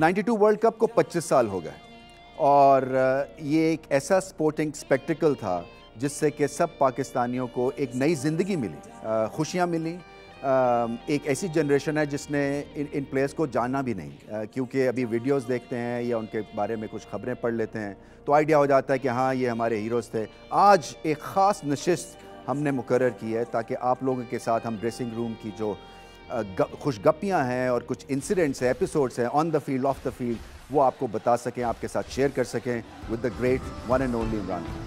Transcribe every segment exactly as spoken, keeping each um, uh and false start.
बानवे world cup को पच्चीस साल हो गए और ये एक ऐसा स्पोर्टिंग स्पेक्टिकल था जिससे कि सब पाकिस्तानियों को एक नई ज़िंदगी मिली, खुशियाँ मिली। एक ऐसी जनरेशन है जिसने इन इन प्लेयर्स को जाना भी नहीं, क्योंकि अभी वीडियोस देखते हैं या उनके बारे में कुछ खबरें पढ़ लेते हैं तो आइडिया हो जाता है कि हाँ ये हमारे हीरोज़ थे। आज एक ख़ास नशिस्त हमने मुकर्रर की है ताकि आप लोगों के साथ हम ड्रेसिंग रूम की जो खुशगप्पियाँ हैं और कुछ इंसिडेंट्स हैं, एपिसोड्स हैं on the field, off the field, वो आपको बता सकें, आपके साथ शेयर कर सकें with the great one and only Imran Khan.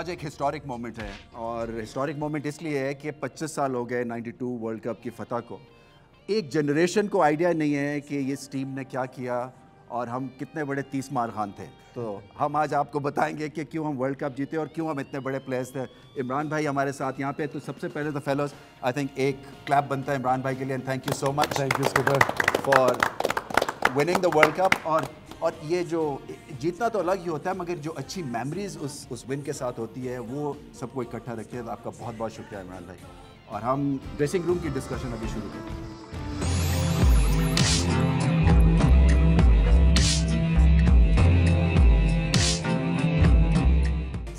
आज एक हिस्टोरिक मोमेंट है और हिस्टोरिक मोमेंट इसलिए है कि पच्चीस साल हो गए बानवे वर्ल्ड कप की फतह को। एक जनरेशन को आइडिया नहीं है कि इस टीम ने क्या किया और हम कितने बड़े तीस मार खान थे। तो हम आज आपको बताएंगे कि क्यों हम वर्ल्ड कप जीते और क्यों हम इतने बड़े प्लेयर्स थे। इमरान भाई हमारे साथ यहाँ पे, तो सबसे पहले तो फेलोज आई थिंक एक क्लैप बनता है इमरान भाई के लिए। Thank you so much, thank you for winning the world cup. और और ये जो जीतना तो अलग ही होता है मगर जो अच्छी मेमोरीज उस उस विन के साथ होती है वो सबको इकट्ठा रखती है। तो आपका बहुत बहुत शुक्रिया इमरान भाई। और हम ड्रेसिंग रूम की डिस्कशन अभी शुरू करते हैं।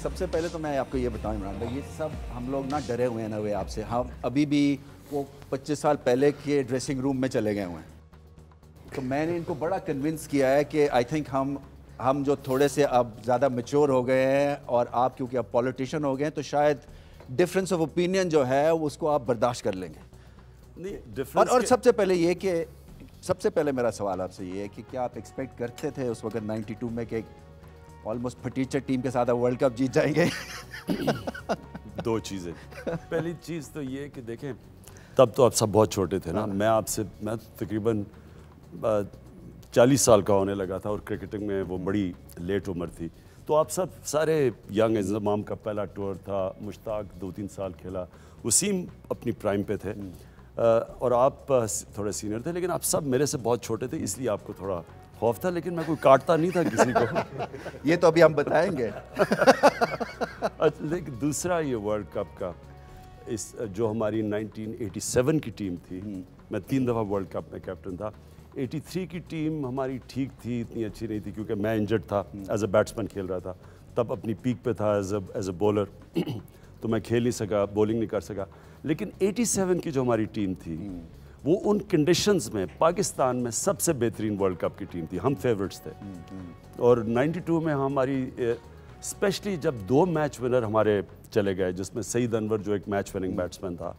सबसे पहले तो मैं आपको ये बताऊं इमरान भाई, ये सब हम लोग ना डरे हुए हैं ना हुए आपसे, हम अभी भी वो पच्चीस साल पहले के ड्रेसिंग रूम में चले गए हुए हैं। तो मैंने इनको बड़ा कन्विंस किया है कि आई थिंक हम हम जो थोड़े से अब ज़्यादा मैच्योर हो गए हैं और आप क्योंकि अब पॉलिटिशियन हो गए हैं तो शायद डिफरेंस ऑफ ओपिनियन जो है उसको आप बर्दाश्त कर लेंगे। नहीं डिफरेंस और, और सबसे पहले ये कि सबसे पहले मेरा सवाल आपसे ये है कि क्या आप एक्सपेक्ट करते थे उस वक्त बानवे में कि ऑलमोस्ट फटीचर टीम के साथ आप वर्ल्ड कप जीत जाएंगे? दो चीज़ें। पहली चीज़ तो ये कि देखें तब तो आप सब बहुत छोटे थे ना, मैं आपसे मैं तकरीबन चालीस साल का होने लगा था और क्रिकेटिंग में वो बड़ी लेट उम्र थी। तो आप सब सारे यंग, इंजमाम का पहला टूर था, मुश्ताक दो तीन साल खेला, वसीम अपनी प्राइम पे थे और आप थोड़े सीनियर थे, लेकिन आप सब मेरे से बहुत छोटे थे इसलिए आपको थोड़ा खौफ था। लेकिन मैं कोई काटता नहीं था किसी को। ये तो अभी हम बताएंगे। लेकिन दूसरा ये वर्ल्ड कप का इस जो हमारी नाइनटीन एटी सेवन की टीम थी, मैं तीन दफ़ा वर्ल्ड कप में कैप्टन था। तिरासी की टीम हमारी ठीक थी, इतनी अच्छी नहीं थी क्योंकि मैं इंजर्ड था, एज अ बैट्समैन खेल रहा था, तब अपनी पीक पे था एज एज अ बॉलर। तो मैं खेल नहीं सका, बॉलिंग नहीं कर सका। लेकिन सत्तासी की जो हमारी टीम थी वो उन कंडीशंस में पाकिस्तान में सबसे बेहतरीन वर्ल्ड कप की टीम थी, हम फेवरेट्स थे। और बानवे में हमारी स्पेशली जब दो मैच विनर हमारे चले गए, जिसमें सईद अनवर जो एक मैच विनिंग बैट्समैन था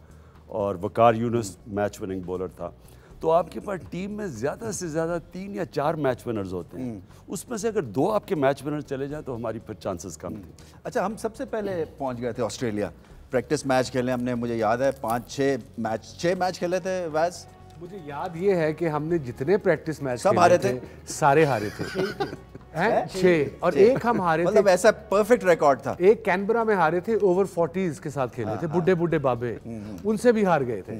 और Waqar Younis match winning bowler था, तो आपके पास टीम में ज़्यादा से ज़्यादा तीन या चार मैच विनर्स होते हैं, उसमें से अगर दो आपके मैच विनर चले जाए तो हमारी फिर चांसेस कम थे। अच्छा, हम सबसे पहले पहुंच गए थे ऑस्ट्रेलिया, प्रैक्टिस मैच खेले हमने, मुझे याद है पाँच छः मैच छः मैच खेले थे वैस। मुझे याद ये है कि हमने जितने प्रैक्टिस मैच सब हारे थे, सारे हारे थे हैं छः, और एक हम हारे थे, मतलब ऐसा परफेक्ट रिकॉर्ड था। एक कैनबरा में हारे थे, ओवर फोर्टीज़ के साथ खेले थे, बुढ़े बुढ़े बाबे उनसे भी हार गए थे।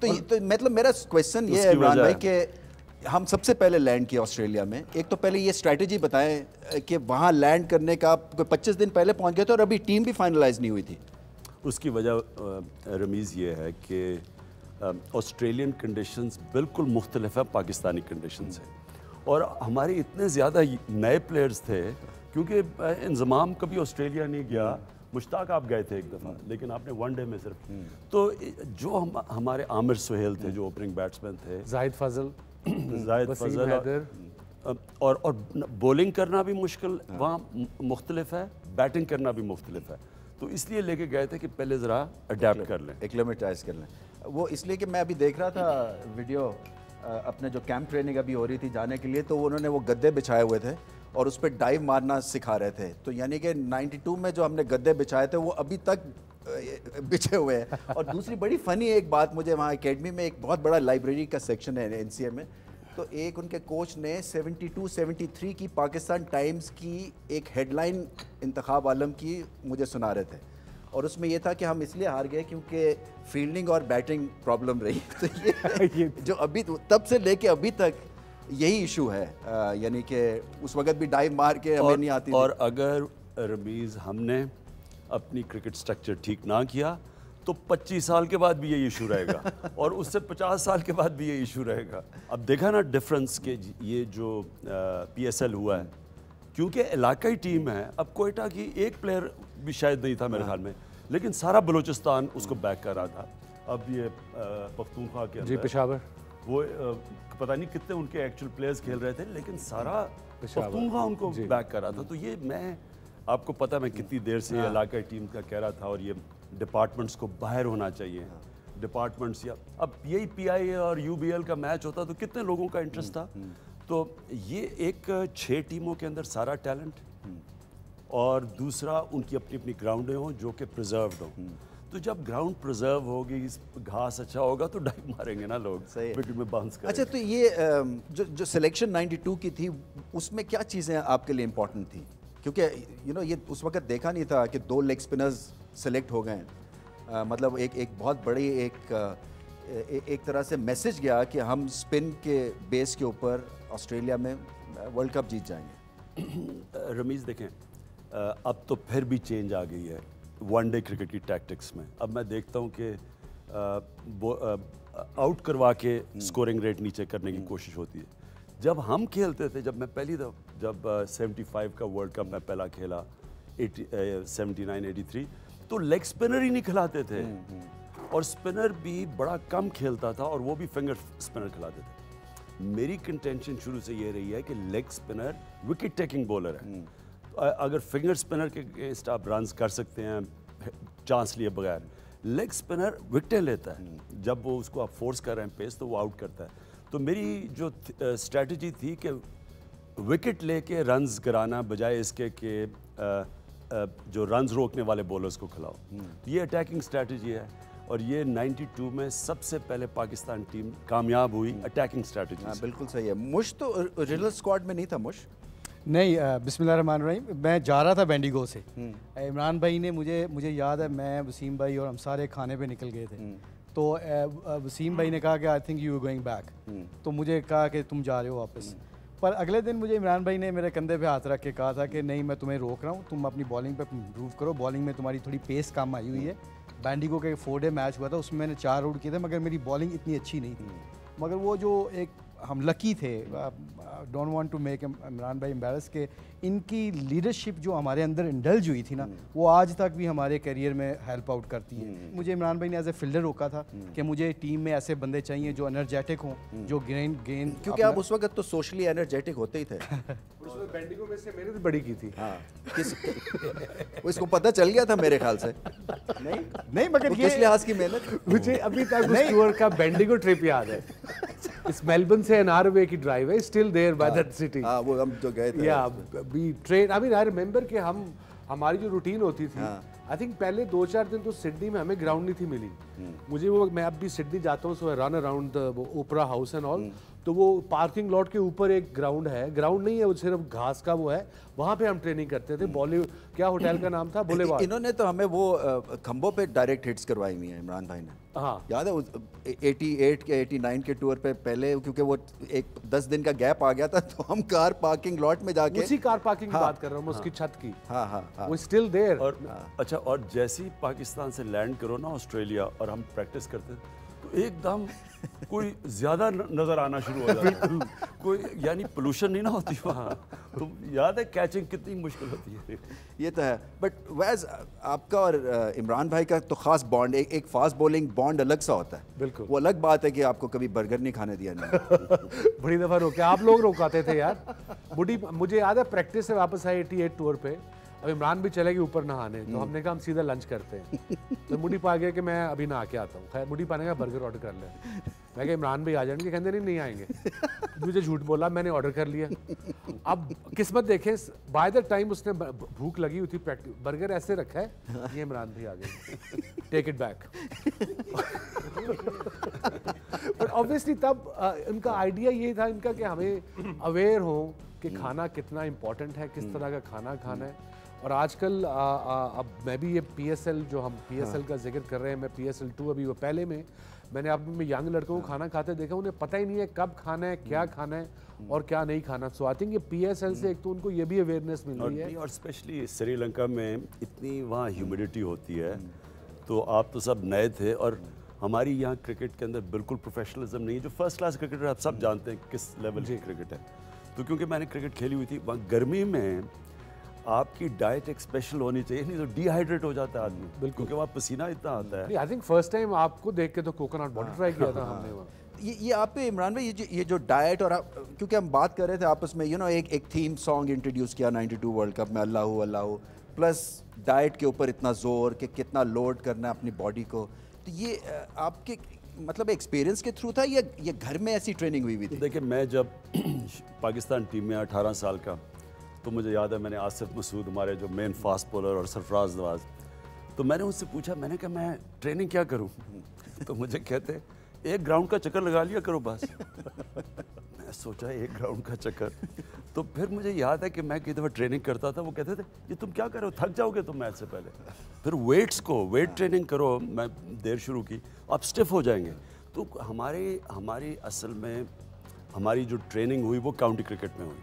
तो, तो मतलब मेरा क्वेश्चन ये है इमरान भाई कि हम सबसे पहले लैंड किया ऑस्ट्रेलिया में, एक तो पहले ये स्ट्रेटजी बताएं कि वहाँ लैंड करने का पच्चीस दिन पहले पहुँच गए थे और अभी टीम भी फाइनलाइज नहीं हुई थी। उसकी वजह रमीज़ ये है कि ऑस्ट्रेलियन कंडीशंस बिल्कुल मुख्तलिफ है पाकिस्तानी कंडीशंस हैं और हमारे इतने ज़्यादा नए प्लेयर्स थे क्योंकि इंजमाम कभी ऑस्ट्रेलिया नहीं गया, मुश्ताक आप गए थे एक दफ़ा लेकिन आपने वन डे में सिर्फ। तो जो हम हमारे आमिर सोहेल थे जो ओपनिंग बैट्समैन थे, जाहिद फजल जाहिद फजल और, और और बॉलिंग करना भी मुश्किल वहाँ मुख्तलिफ है, बैटिंग करना भी मुख्तलिफ है, तो इसलिए लेके गए थे कि पहले ज़रा अडेप्ट कर लें, एक्लेमेटाइज कर लें। वो इसलिए कि मैं अभी देख रहा था वीडियो, अपने जो कैंप ट्रेनिंग अभी हो रही थी जाने के लिए, तो उन्होंने वो गद्दे बिछाए हुए थे और उस पर डाइव मारना सिखा रहे थे। तो यानी कि बानवे में जो हमने गद्दे बिछाए थे वो अभी तक बिछे हुए हैं। और दूसरी बड़ी फ़नी एक बात, मुझे वहाँ एकेडमी में एक बहुत बड़ा लाइब्रेरी का सेक्शन है एन सी ए में, तो एक उनके कोच ने बहत्तर तिहत्तर की पाकिस्तान टाइम्स की एक हेडलाइन इंतखाब आलम की मुझे सुना रहे थे, और उसमें यह था कि हम इसलिए हार गए क्योंकि फील्डिंग और बैटिंग प्रॉब्लम रही। तो ये, ये जो अभी तब से लेके अभी तक यही इशू है, यानी कि उस वक्त भी डाइव मार के हमें नहीं आती। और अगर रमीज़ हमने अपनी क्रिकेट स्ट्रक्चर ठीक ना किया तो पच्चीस साल के बाद भी ये इशू रहेगा और उससे पचास साल के बाद भी ये इशू रहेगा। अब देखा ना डिफरेंस के, ये जो पीएसएल हुआ है क्योंकि इलाकाई टीम है, अब कोयटा की एक प्लेयर भी शायद नहीं था मेरे ख्याल में, लेकिन सारा बलूचिस्तान उसको बैक कर रहा था। अब ये पख्तूनख्वा के जी पेशावर, वो पता नहीं कितने उनके एक्चुअल प्लेयर्स खेल रहे थे, लेकिन सारा पख्तूनख्वा उनको बैक कर रहा था। तो ये मैं आपको पता मैं कितनी देर से ये इलाकाई टीम का कह रहा था, और ये डिपार्टमेंट्स को बाहर होना चाहिए डिपार्टमेंट्स। या अब यही पी आई ए और यू बी एल का मैच होता तो कितने लोगों का इंटरेस्ट था। तो ये एक छः टीमों के अंदर सारा टैलेंट, और दूसरा उनकी अपनी अपनी ग्राउंडें हों जो कि प्रिजर्व्ड हों। तो जब ग्राउंड प्रिजर्व होगी, घास अच्छा होगा तो डाइव मारेंगे ना लोग, विकेट में बाउंस करेंगे। अच्छा, तो ये जो जो सिलेक्शन बानवे की थी उसमें क्या चीज़ें आपके लिए इम्पोर्टेंट थी, क्योंकि यू नो ये उस वक्त देखा नहीं था कि दो लेग स्पिनर्स सेलेक्ट हो गए। uh, मतलब एक एक बहुत बड़ी एक ए, एक तरह से मैसेज गया कि हम स्पिन के बेस के ऊपर ऑस्ट्रेलिया में वर्ल्ड कप जीत जाएंगे। रमीज़ देखें, अब तो फिर भी चेंज आ गई है वन डे क्रिकेट की टैक्टिक्स में। अब मैं देखता हूँ कि आउट करवा के स्कोरिंग रेट नीचे करने की कोशिश होती है। जब हम खेलते थे, जब मैं पहली दफ़ जब सेवेंटी फाइव का वर्ल्ड कप मैं पहला खेला सेवेंटी नाइन एटी थ्री, तो लेग स्पिनर ही नहीं खिलाते थे, और स्पिनर भी बड़ा कम खेलता था, और वो भी फिंगर स्पिनर खिलाते थे। मेरी कंटेंशन शुरू से ये रही है कि leg spinner wicket taking bowler है, तो अगर फिंगर स्पिनर के अगेंस्ट आप रन कर सकते हैं चांस लिए बगैर, लेग स्पिनर विकेटें लेता है। जब वो उसको आप फोर्स कर रहे हैं पेस तो वो आउट करता है। तो मेरी जो स्ट्रेटजी थी कि विकेट लेके रन्स गिराना बजाय इसके कि जो रन्स रोकने वाले बॉलर्स को खिलाओ, ये अटैकिंग स्ट्रेटजी है। और ये बानवे में सबसे पहले पाकिस्तान टीम कामयाब हुई अटैकिंग स्ट्रेटजी। हाँ, बिल्कुल सही है। मुश तो रिजनल स्क्वाड में नहीं था। मुश नहीं, बिस्मिल्लाहिर्रहमानिर्रहीम। मैं जा रहा था बेंडिगो से, इमरान भाई ने मुझे मुझे याद है, मैं वसीम भाई और हम सारे खाने पे निकल गए थे, तो वसीम भाई ने कहा कि I think you are going back, तो मुझे कहा कि तुम जा रहे हो वापस। पर अगले दिन मुझे इमरान भाई ने मेरे कंधे पे हाथ रख के कहा था कि नहीं, मैं तुम्हें रोक रहा हूँ, तुम अपनी बॉलिंग पे इम्प्रूव करो, बॉलिंग में तुम्हारी थोड़ी पेस कम आई हुई है। बैंडिगो का फोर डे मैच हुआ था, उसमें मैंने चार आउट किए थे, मगर मेरी बॉलिंग इतनी अच्छी नहीं थी। मगर वो जो एक हम लकी थे, don't want to make Imran भाई एम्बेरस, के इनकी लीडरशिप जो हमारे अंदर इंडल्ज हुई थी ना, वो आज तक भी हमारे करियर में हेल्प आउट करती है। मुझे इमरान भाई ने एज ए फील्डर रोका था कि मुझे टीम में ऐसे बंदे चाहिए जो एनर्जेटिक हों, जो गेंद गेंद क्योंकि आप उस वक्त तो सोशली एनर्जेटिक होते ही थे। उसमें बेंडिगो में से मैंने तो बड़ी की थी। हाँ, इसको पता चल गया था मेरे ख्याल से। नहीं नहीं, मगर किस लिहाज की मेहनत मुझे अभी तक उस टूर का बेंडिगो ट्रिप याद है। इस मेलबर्न से एन आर वे की ड्राइव है, still there by that city. हाँ, वो हम जो गए थे। या बी train, I mean I remember कि हम हमारी जो रूटीन होती थी, आई थिंक पहले दो चार दिन तो सिडनी में हमें ग्राउंड नहीं थी मिली। मुझे वो, मैं अब भी सिडनी जाता हूँ, so run around the opera house and all, तो वो पार्किंग लॉट के ऊपर एक ग्राउंड है, ग्राउंड नहीं है वो, सिर्फ घास का वो है, वहाँ पे हम ट्रेनिंग करते थे। बॉलीवुड क्या होटल का नाम था, बोलेवार्ड। इन्होंने तो हमें वो खम्बों पे डायरेक्ट हिट्स करवाई हुई हैं इमरान भाई ने। हाँ, याद है अठासी के नवासी के टूर पे पहले, क्योंकि वो एक दस दिन का गैप आ गया था, तो हम कार पार्किंग लॉट में जाके, उसी कार पार्किंग की बात कर रहा हूँ, उसकी छत की। हाँ हाँ, वो स्टिल देयर। और अच्छा, और जैसे ही पाकिस्तान से लैंड करो ना ऑस्ट्रेलिया, और हम प्रैक्टिस करते तो एकदम कोई ज़्यादा नज़र आना शुरू हो जाता है। कोई, यानी पोल्यूशन नहीं ना होती वहाँ, तो याद है कैचिंग कितनी मुश्किल होती है। ये तो है, बट वैज आपका और इमरान भाई का तो ख़ास बॉन्ड, एक एक फास्ट बॉलिंग बॉन्ड अलग सा होता है। बिल्कुल, वो अलग बात है कि आपको कभी बर्गर नहीं खाने दिया ना। बड़ी दफ़ा रोके आप लोग, रोकाते थे यार। बुढ़ी मुझे याद है प्रैक्टिस से वापस आए एटी एट टूर पर, अब इमरान भी चले गए ऊपर नहाने, तो हमने कहा हम सीधा लंच करते हैं। तो मुडी पा गया कि मैं अभी नहा के आता हूँ। खैर, मुडी पा ने कहा बर्गर ऑर्डर कर ले। मैं कहा इमरान भाई आ जाएंगे, कहते नहीं नहीं आएंगे। मुझे झूठ बोला, मैंने ऑर्डर कर लिया। अब किस्मत देखें, बाय द टाइम उसने, भूख लगी हुई थी, बर्गर ऐसे रखा है, ये इमरान भाई आ गए, टेक इट बैक। ऑब्वियसली तब आ, इनका आइडिया ये था इनका कि हमें अवेयर हो कि खाना कितना इम्पोर्टेंट है, किस तरह का खाना खाना है। और आजकल अब मैं भी ये पीएसएल जो हम पीएसएल हाँ। का जिक्र कर रहे हैं, मैं पीएसएल टू अभी वो पहले में मैंने आप में यंग लड़कों को खाना खाते देखा, उन्हें पता ही नहीं है कब खाना है, क्या खाना है और क्या नहीं खाना। सो आई थिंक ये पीएसएल से एक तो उनको ये भी अवेयरनेस मिल रही है। और स्पेशली श्रीलंका में इतनी वहाँ ह्यूमिडिटी होती है, तो आप तो सब नए थे और हमारी यहाँ क्रिकेट के अंदर बिल्कुल प्रोफेशनलिज्म नहीं है। जो फर्स्ट क्लास क्रिकेटर आप सब जानते हैं किस लेवल की क्रिकेट है, तो क्योंकि मैंने क्रिकेट खेली हुई थी वहाँ गर्मी में आपकी डाइट एक स्पेशल होनी चाहिए, नहीं तो डिहाइड्रेट हो जाता है आदमी बिल्कुल, क्योंकि वहाँ पसीना इतना आता है। आई थिंक फर्स्ट टाइम आपको देख के तो कोकोनट वाटर ट्राई किया था हमने वहाँ। ये ये आप पे इमरान भाई ये जो ये जो डाइट और आप क्योंकि हम बात कर रहे थे आपस में यू नो एक एक थीम सॉन्ग इंट्रोड्यूस किया नाइन्टी टू वर्ल्ड कप में, अल्लाह हो अल्लाह हो, प्लस डाइट के ऊपर इतना ज़ोर कि कितना लोड करना है अपनी बॉडी को। तो ये आपके मतलब एक्सपीरियंस के थ्रू था या ये घर में ऐसी ट्रेनिंग हुई हुई थी? देखिए मैं जब पाकिस्तान टीम में अठारह साल का, तो मुझे याद है मैंने आसिफ मसूद हमारे जो मेन फास्ट बॉलर और सरफराज नवाज, तो मैंने उनसे पूछा मैंने कहा मैं ट्रेनिंग क्या करूं? तो मुझे कहते एक ग्राउंड का चक्कर लगा लिया करो बस। मैं सोचा एक ग्राउंड का चक्कर, तो फिर मुझे याद है कि मैं कई दफ़ा ट्रेनिंग करता था, वो कहते थे ये तुम क्या कर रहे हो, थक जाओगे तुम मैच से पहले। फिर वेट्स को वेट ट्रेनिंग करो, मैं देर शुरू की आप स्टिफ हो जाएंगे। तो हमारे हमारी असल में हमारी जो ट्रेनिंग हुई वो काउंटी क्रिकेट में हुई,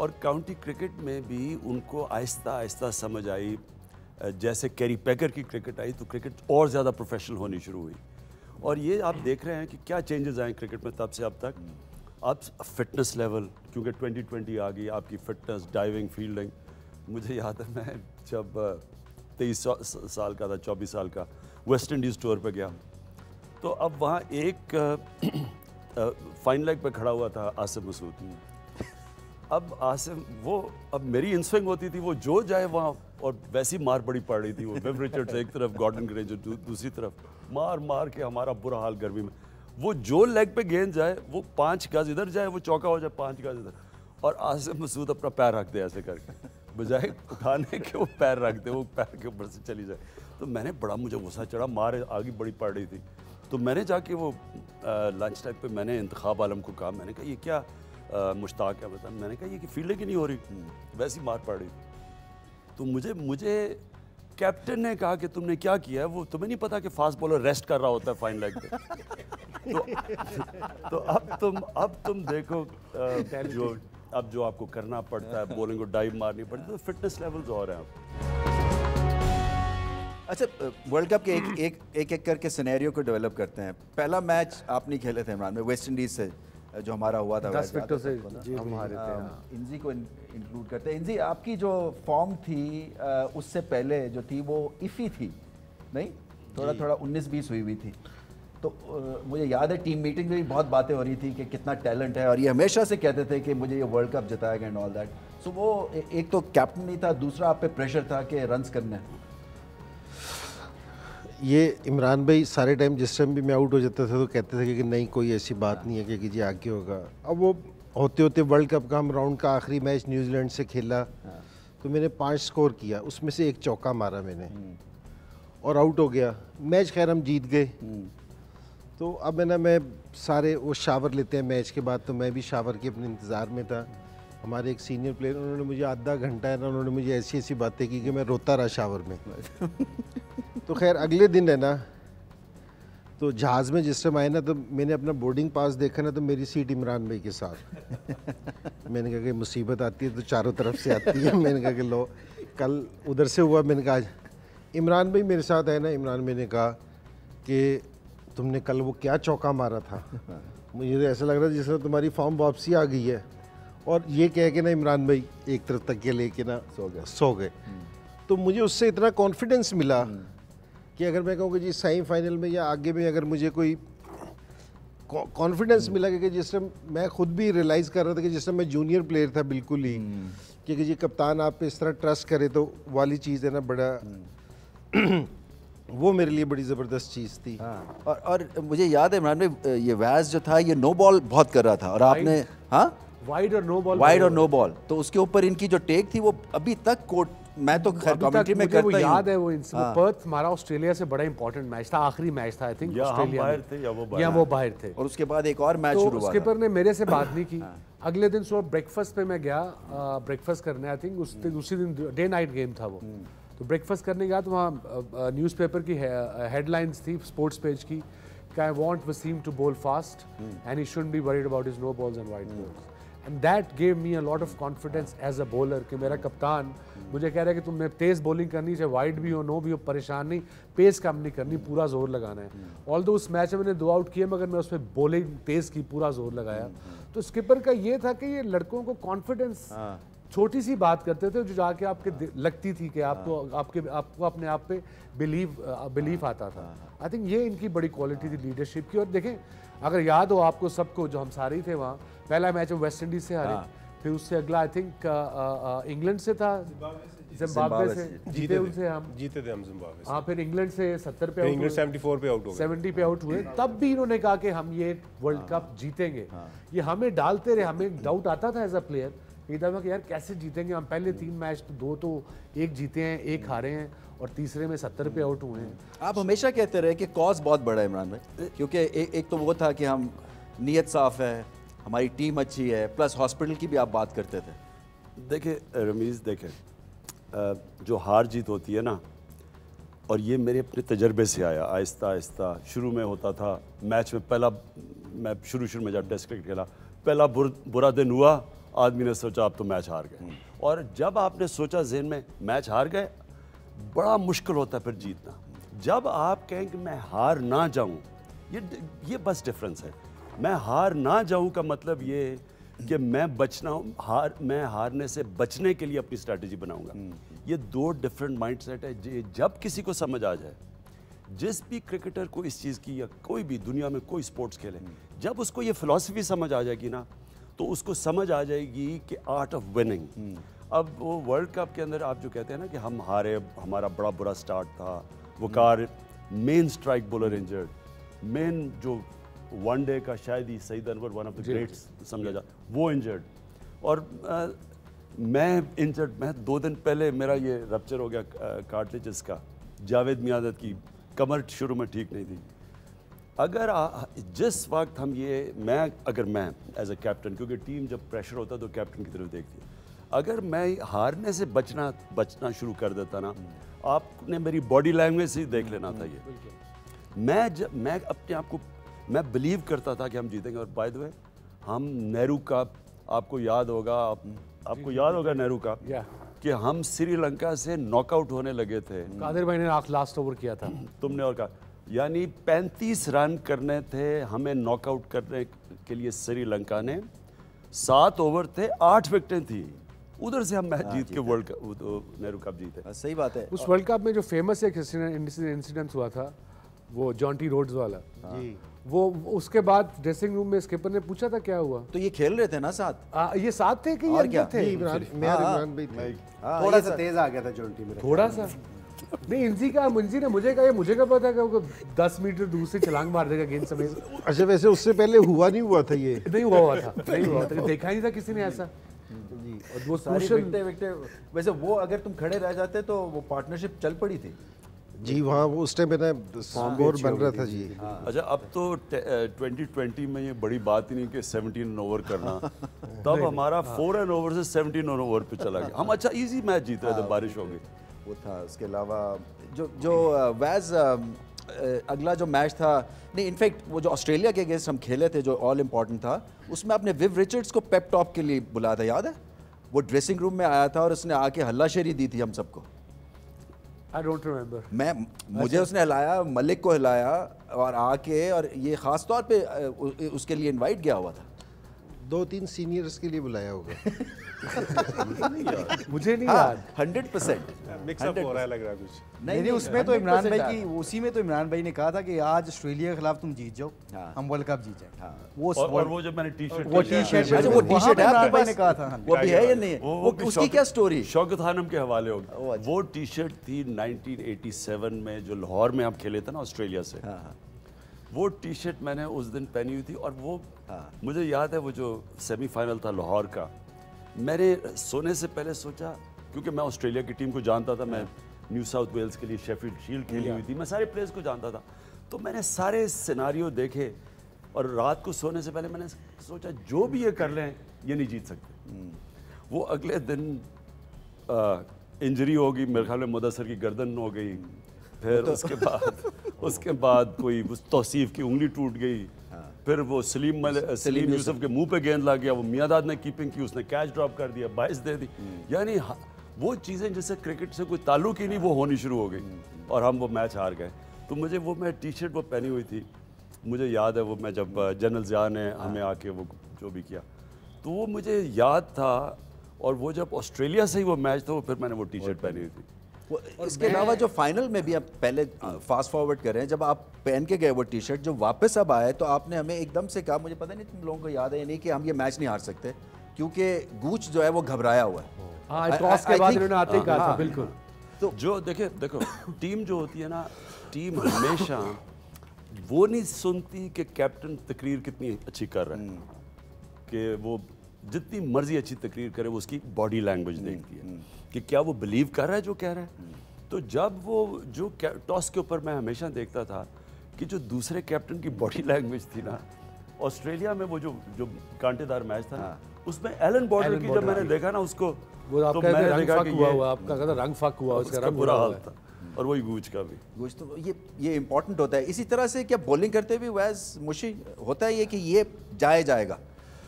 और काउंटी क्रिकेट में भी उनको आहिस्ता आहिस्ता समझ आई। जैसे कैरी पैकर की क्रिकेट आई तो क्रिकेट और ज़्यादा प्रोफेशनल होनी शुरू हुई, और ये आप देख रहे हैं कि क्या चेंजेस आए क्रिकेट में तब से अब तक। अब फिटनेस लेवल क्योंकि ट्वेंटी ट्वेंटी आ गई, आपकी फिटनेस, डाइविंग, फील्डिंग। मुझे याद है मैं जब तेईस साल का था, चौबीस साल का, वेस्ट इंडीज़ टूर पे गया, तो अब वहाँ एक फाइन लेग पे खड़ा हुआ था आसिफ मसूद। अब आसिफ वो अब मेरी इंस्विंग होती थी, वो जो जाए वहाँ, और वैसी मार बड़ी पड़ रही थी। वो विव रिचर्ड्स एक तरफ, गॉर्डन ग्रेंजर दू, दूसरी तरफ, मार मार के हमारा बुरा हाल गर्मी में। वो जो लेग पे गेंद जाए वो पांच गज इधर जाए, वो चौका हो जाए पांच गज इधर, और आसिफ मसूद अपना पैर रख दे ऐसे करके, बजाय उठाने के वो पैर रख दे, वो पैर के ऊपर से चली जाए। तो मैंने बड़ा मुझे गुस्सा चढ़ा, मार आगे बड़ी पड़ रही थी। तो मैंने जाके वो लंच टाइम पर मैंने इंतखाब आलम को कहा, मैंने कहा ये क्या Uh, मुश्ताक अहमद, मैंने कहा ये कि फील्ड की नहीं हो रही, वैसी मार पड़ रही। तो मुझे मुझे कैप्टन ने कहा कि तुमने क्या किया है, वो तुम्हें नहीं पता कि फास्ट बॉलर रेस्ट कर रहा होता है फाइन लेग पे। तो, तो अब तुम अब तुम देखो uh, जो अब जो आपको करना पड़ता है, बॉलिंग को डाइव मारनी पड़ती है, तो फिटनेस लेवल्स और हैं आप। अच्छा, वर्ल्ड कप के एक एक एक एक करके सिनेरियो को डेवलप करते हैं। पहला मैच आप नहीं खेले थे इमरान में, वेस्ट इंडीज़ से जो हमारा हुआ था, दस विकेटों से हम हारे थे। इंजी को इंक्लूड करते हैं। इंजी, आपकी जो फॉर्म थी उससे पहले जो थी वो इफ़ी थी, नहीं थोड़ा थोड़ा उन्नीस बीस हुई हुई थी। तो मुझे याद है टीम मीटिंग में भी बहुत बातें हो रही थी कि कितना टैलेंट है, और ये हमेशा से कहते थे कि मुझे ये वर्ल्ड कप जिताएगा एंड ऑल दैट। सो वो एक तो कैप्टन नहीं था, दूसरा आप पे प्रेशर था कि रन्स करने हैं। ये इमरान भाई सारे टाइम जिस टाइम भी मैं आउट हो जाता था तो कहते थे कि नहीं कोई ऐसी बात नहीं है कि, कि जी आगे होगा। अब वो होते होते वर्ल्ड कप का हम राउंड का आखिरी मैच न्यूजीलैंड से खेला, तो मैंने पांच स्कोर किया, उसमें से एक चौका मारा मैंने और आउट हो गया मैच। खैर हम जीत गए, तो अब है ना मैं सारे वो शावर लेते हैं मैच के बाद, तो मैं भी शावर के अपने इंतज़ार में था। हमारे एक सीनियर प्लेयर, उन्होंने मुझे आधा घंटा है ना, उन्होंने मुझे ऐसी ऐसी बातें की कि मैं रोता रहा शावर में। तो खैर अगले दिन है ना, तो जहाज़ में जिस टाइम आए ना, तो मैंने अपना बोर्डिंग पास देखा ना, तो मेरी सीट इमरान भाई के साथ। मैंने कहा कि मुसीबत आती है तो चारों तरफ से आती है। मैंने कहा कि लो कल उधर से हुआ, मैंने कहा आज इमरान भाई मेरे साथ है ना। इमरान भाई ने कहा कि तुमने कल वो क्या चौका मारा था, मुझे तो ऐसा लग रहा है जिस तरह तुम्हारी फॉर्म वापसी आ गई है। और ये कह के ना इमरान भाई एक तरफ तकिया लेके ना सो गए सो गए तो मुझे उससे इतना कॉन्फिडेंस मिला कि अगर मैं कहूँ कि जी सेमीफाइनल में या आगे में अगर मुझे कोई कॉन्फिडेंस मिला, क्योंकि जिस टाइम मैं खुद भी रियलाइज़ कर रहा था कि जिस टाइम मैं जूनियर प्लेयर था बिल्कुल ही, क्योंकि जी कप्तान आप पे इस तरह ट्रस्ट करे तो वाली चीज़ है ना, बड़ा वो मेरे लिए बड़ी ज़बरदस्त चीज़ थी। हाँ। और और मुझे याद है इमरान भाई ये वैस जो था ये नो बॉल बहुत कर रहा था, और आपने हाँ वाइड और नो बॉल वाइड और नो बॉल, तो उसके ऊपर इनकी जो टेक थी वो अभी तक कोर्ट मैं तो खैर कमेंट्री में करता ही याद है वो इंसिडेंट पर्थ हमारा ऑस्ट्रेलिया से बड़ा इंपॉर्टेंट मैच था, आखिरी मैच था आई थिंक ऑस्ट्रेलिया में, या वो बाहर थे और उसके बाद एक और मैच शुरू हुआ। स्किपर ने मेरे से बात नहीं की। अगले दिन सुबह ब्रेकफास्ट पे मैं गया, ब्रेकफास्ट करने आई थिंक उस दिन उसी दिन डे नाइट गेम था वो, तो ब्रेकफास्ट करने गया तो वहाँ न्यूज़पेपर की हेडलाइंस थी स्पोर्ट्स पेज की, I want Wasim to bowl fast and he shouldn't be worried about his no balls and wide balls, and that gave me a lot of confidence as a bowler कि मेरा कप्तान मुझे कह रहा है कि तुमने तेज़ बॉलिंग करनी चाहे वाइड भी हो नो भी हो, परेशान नहीं, पेस कम नहीं करनी, पूरा जोर लगाना है। ऑल्दो उस मैच में मैंने दो आउट किए मगर मैं उस पर बॉलिंग तेज़ की, पूरा जोर लगाया। तो स्किपर का ये था कि ये लड़कों को कॉन्फिडेंस, छोटी सी बात करते थे जो जाके आपके लगती थी कि आपको आपके आपको अपने आप पे बिलीव बिलीफ आता था। आई थिंक ये इनकी बड़ी क्वालिटी थी लीडरशिप की। और देखें अगर याद हो आपको सबको जो हम सारे ही थे वहाँ, पहला मैच वेस्ट इंडीज से हारे, फिर उससे अगला आई थिंक इंग्लैंड से था, जिम्बाब्वे से जीते उनसे हम जीते थे हम जिम्बाब्वे से, हाँ फिर इंग्लैंड से सत्तर पे आउट, चौहत्तर पे आउट हो गए, सत्तर पे आउट हुए, तब भी इन्होंने कहा कि हम ये वर्ल्ड कप जीतेंगे। ये हमें डालते रहे, हमें डाउट आता था एज अ प्लेयर कि यार कैसे जीतेंगे हम, पहले तीन मैच तो दो तो एक जीते हैं एक हारे हैं और तीसरे में सत्तर पे आउट हुए हैं। आप हमेशा कहते रहे कि कॉज बहुत बड़ा है इमरान भाई, क्योंकि ए, एक तो वो था कि हम नीयत साफ है, हमारी टीम अच्छी है, प्लस हॉस्पिटल की भी आप बात करते थे। देखिए रमीज़, देखें जो हार जीत होती है ना, और ये मेरे अपने तजर्बे से आया आहिस्ता आहिस्ता, शुरू में होता था मैच में, पहला मैं शुरू शुरू में जब टेस्ट क्रिकेट खेला पहला बुर, बुरा दिन हुआ, आदमी ने सोचा आप तो मैच हार गए, और जब आपने सोचा जहन में मैच हार गए, बड़ा मुश्किल होता है फिर जीतना। जब आप कहें कि मैं हार ना जाऊं, ये ये बस डिफरेंस है। मैं हार ना जाऊं का मतलब ये है कि मैं बचना हूं, हार मैं हारने से बचने के लिए अपनी स्ट्रैटेजी बनाऊंगा। ये दो डिफरेंट माइंडसेट है। जब किसी को समझ आ जाए, जिस भी क्रिकेटर को इस चीज़ की, या कोई भी दुनिया में कोई स्पोर्ट्स खेले, जब उसको ये फिलॉसफी समझ आ जाएगी ना, तो उसको समझ आ जाएगी कि आर्ट ऑफ विनिंग। अब वो वर्ल्ड कप के अंदर आप जो कहते हैं ना कि हम हारे, हमारा बड़ा बुरा स्टार्ट था, Waqar main strike bowler injured, main जो वन डे का शायद ही Saeed Anwar one of the greats समझा जा, वो इंजर्ड, और आ, मैं इंजर्ड, मैं दो दिन पहले मेरा ये रप्चर हो गया कार्टिलेज का, जावेद मियांदद की कमर शुरू में ठीक नहीं थी। अगर आ, जिस वक्त हम ये, मैं अगर मैं एज अ कैप्टन, क्योंकि टीम जब प्रेशर होता है तो कैप्टन की तरफ देखती है, अगर मैं हारने से बचना बचना शुरू कर देता ना, आपने मेरी बॉडी लैंग्वेज से देख लेना था ये। मैं जब मैं अपने आप को, मैं बिलीव करता था कि हम जीतेंगे। और बाय द वे, हम नेहरू का, आपको याद होगा, आप, आपको याद होगा नेहरू का कि हम श्रीलंका से नॉकआउट होने लगे थे, कादिर भाई ने लास्ट ओवर किया था, तुमने और कहा, यानी पैंतीस रन करने थे हमें नॉकआउट करने के लिए श्रीलंका ने, सात ओवर थे, आठ विकेटें थी, उधर से हम मैच जीत के वर्ल्ड कप, नेहरू कप जीते। सही बात है। उस वर्ल्ड कप में जो फेमस एक इंसिडेंट हुआ था वो जॉन्टी रोड्स वाला जी, वो उसके बाद ड्रेसिंग रूम में स्किपर ने पूछा था क्या हुआ, तो ये खेल रहे थे ना साथ, आ, ये साथ थे कि ये थे, थोड़ा सा तेज आ गया था जॉन्टी में, थोड़ा सा नहीं, इंजी का मुंजी ने मुझे कहा, मुझे क्या पता कि वो दस मीटर दूर से छलांग मार देगा गेंद समेत। अच्छा, वैसे उससे पहले हुआ नहीं हुआ था ये? नहीं हुआ हुआ था, नहीं हुआ था, देखा नहीं था किसी ने ऐसा जी। और वो सारी विकटें विकटें वैसे वो, अगर तुम खड़े रह जाते तो वो पार्टनरशिप चल पड़ी थी जी वहाँ, वो उस टाइम स्कोर बन रहा था जी। अच्छा, अब तो ट्वेंटी ट्वेंटी में ये बड़ी बात ही नहीं कि सत्रह ओवर करना, तब हमारा फोर एन ओवर से सत्रह ओवर पे चला गया हम। अच्छा, ईजी मैच जीते थे, बारिश हो गई वो था। उसके अलावा जो जो वैज़ अगला जो मैच था, नहीं इनफैक्ट वो जो ऑस्ट्रेलिया के अगेंस्ट हम खेले थे जो ऑल इम्पॉर्टेंट था, उसमें आपने विव रिचर्ड्स को पेप टॉक के लिए बुलाया था, याद है? वो ड्रेसिंग रूम में आया था और उसने आके हल्लाशेरी दी थी हम सबको। I don't remember. मैं मुझे अच्छा। उसने हिलाया, मलिक को हिलाया और आके, और ये ख़ास तौर पर उसके लिए इन्वाइट गया हुआ था, दो तीन सीनियर्स के लिए बुलाया होगा मुझे नहीं याद। हंड्रेड परसेंट मिक्सअप हो रहा है लग रहा है कुछ। नहीं नहीं, उसमें तो इमरान भाई की, उसी में तो इमरान भाई ने कहा था कि आज ऑस्ट्रेलिया के खिलाफ तुम जीत जाओ, हम वर्ल्ड कप जीत जाए। वो और वो जब मैंने टी शर्ट वो टी शर्ट वो टी शर्ट इमरान भाई ने कहा था, वो भी है या नहीं, वो उसकी क्या स्टोरी शौकत खानम के हवाले होगी। वो टी शर्ट थी नाइनटीन एटी सेवन में जो लाहौर में आप खेले थे ना ऑस्ट्रेलिया से, वो टी शर्ट मैंने उस दिन पहनी हुई थी। और वो हाँ। मुझे याद है वो जो सेमीफाइनल था लाहौर का, मैंने सोने से पहले सोचा क्योंकि मैं ऑस्ट्रेलिया की टीम को जानता था, मैं न्यू साउथ वेल्स के लिए शेफील्ड शील्ड खेली हुई थी, मैं सारे प्लेयर्स को जानता था, तो मैंने सारे सिनारियो देखे और रात को सोने से पहले मैंने सोचा जो भी ये कर लें ये नहीं जीत सकते। वो अगले दिन आ, इंजरी होगी, मेरे ख्याल में मुदस्सर की गर्दन हो गई, फिर तो उसके बाद उसके बाद कोई उस तौसीफ की उंगली टूट गई, फिर वो सलीम मलिक सलीम यूसुफ के मुंह पे गेंद लग गया, वो मियांदाद ने कीपिंग की, उसने कैच ड्रॉप कर दिया, बाइस दे दी, यानी वो चीज़ें जिससे क्रिकेट से कोई ताल्लुक ही नहीं वो होनी शुरू हो गई और हम वो मैच हार गए। तो मुझे वो मैं टी शर्ट वो पहनी हुई थी, मुझे याद है वो मैं जब जनरल ज़िया ने हमें आके वो जो भी किया तो वो मुझे याद था, और वो जब ऑस्ट्रेलिया से ही वो मैच था वो फिर मैंने वो टी शर्ट पहनी हुई थी। और इसके अलावा जो फाइनल में भी आप पहले फास्ट फॉरवर्ड कर रहे हैं, जब आप पहन के गए वो टी शर्ट जो वापस अब आए तो आपने हमें एकदम से कहा, मुझे पता नहीं तुम लोगों को याद है या नहीं, कि हम ये मैच नहीं हार सकते क्योंकि गूच जो है वो घबराया हुआ है। हाँ, टॉस के बाद इन्होंने आते ही कहा था, बिल्कुल। तो जो देखे देखो टीम जो होती है ना, टीम हमेशा वो नहीं सुनती कि कैप्टन तकरीर कितनी अच्छी कर रहा है, कि वो जितनी मर्जी अच्छी तकरीर करे वो उसकी बॉडी लैंग्वेज देखती है कि क्या वो बिलीव कर रहा है जो कह रहा है। तो जब वो जो टॉस के ऊपर मैं हमेशा देखता था कि जो दूसरे कैप्टन की बॉडी लैंग्वेज थी ना, ऑस्ट्रेलिया में वो जो जो कांटेदार मैच था ना, उसमें एलन बॉर्डर की जब मैंने देखा ना उसको, तो मैंने देखा कि हुआ आपका रंग फक हुआ, उसका बुरा हाल था, और वही गूच का भी। गूच तो ये ये इम्पोर्टेंट होता है। इसी तरह से क्या बॉलिंग करते हुए वैस मुशी होता है ये कि ये जाए जाएगा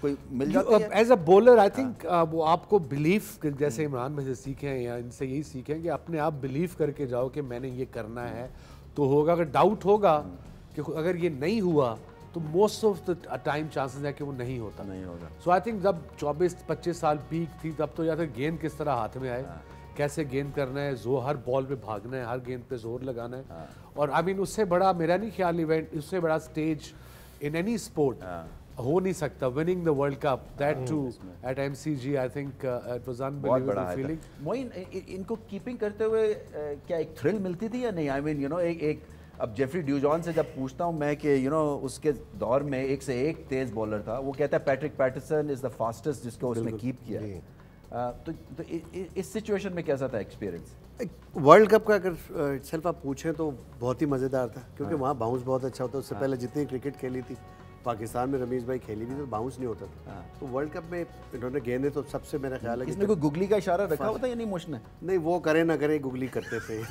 कोई मिल जाता है as a bowler? I think वो आपको बिलीफ, जैसे इमरान में से सीखें या इनसे यही सीखें कि अपने आप बिलीव करके जाओ कि मैंने ये करना है तो होगा। अगर डाउट होगा कि अगर ये नहीं हुआ तो most of the time chances है कि वो नहीं होता नहीं होगा। सो आई थिंक जब चौबीस पच्चीस साल पीक थी तब तो या तो गेंद किस तरह हाथ में आए, कैसे गेंद करना है, जो हर बॉल पे भागना है, हर गेंद पे जोर लगाना है। हाँ। और आई I मीन mean, उससे बड़ा मेरा नहीं ख्याल इवेंट, उससे बड़ा स्टेज इन एनी स्पोर्ट हो नहीं सकता। Winning the world cup, that too at MCG, I think it was unbelievable feeling. Moin, इनको कीपिंग करते हुए क्या एक थ्रिल मिलती थी या नहीं? आई मीन यू नो एक एक अब जेफरी ड्यूजॉन से जब पूछता हूँ मैं कि यू you नो know, उसके दौर में एक से एक तेज़ बॉलर था, वो कहता है Patrick Patterson is the fastest जिसको उसने कीप किया। आ, तो, तो इ, इ, इस सिचुएशन में कैसा था एक्सपीरियंस? वर्ल्ड कप का अगर सेल्फ आप पूछें तो बहुत ही मज़ेदार था क्योंकि वहाँ बाउंस बहुत अच्छा होता है। उससे पहले जितनी क्रिकेट खेली थी पाकिस्तान में, रमीज़ भाई खेली थी तो बाउंस नहीं होता था, तो वर्ल्ड कप में इन्होंने गेंदे तो सबसे मेरा ख्याल है कि इसमें कोई गुगली का इशारा रखा होता है या नहीं मुश ने? नहीं, वो करे ना करे गुगली करते थे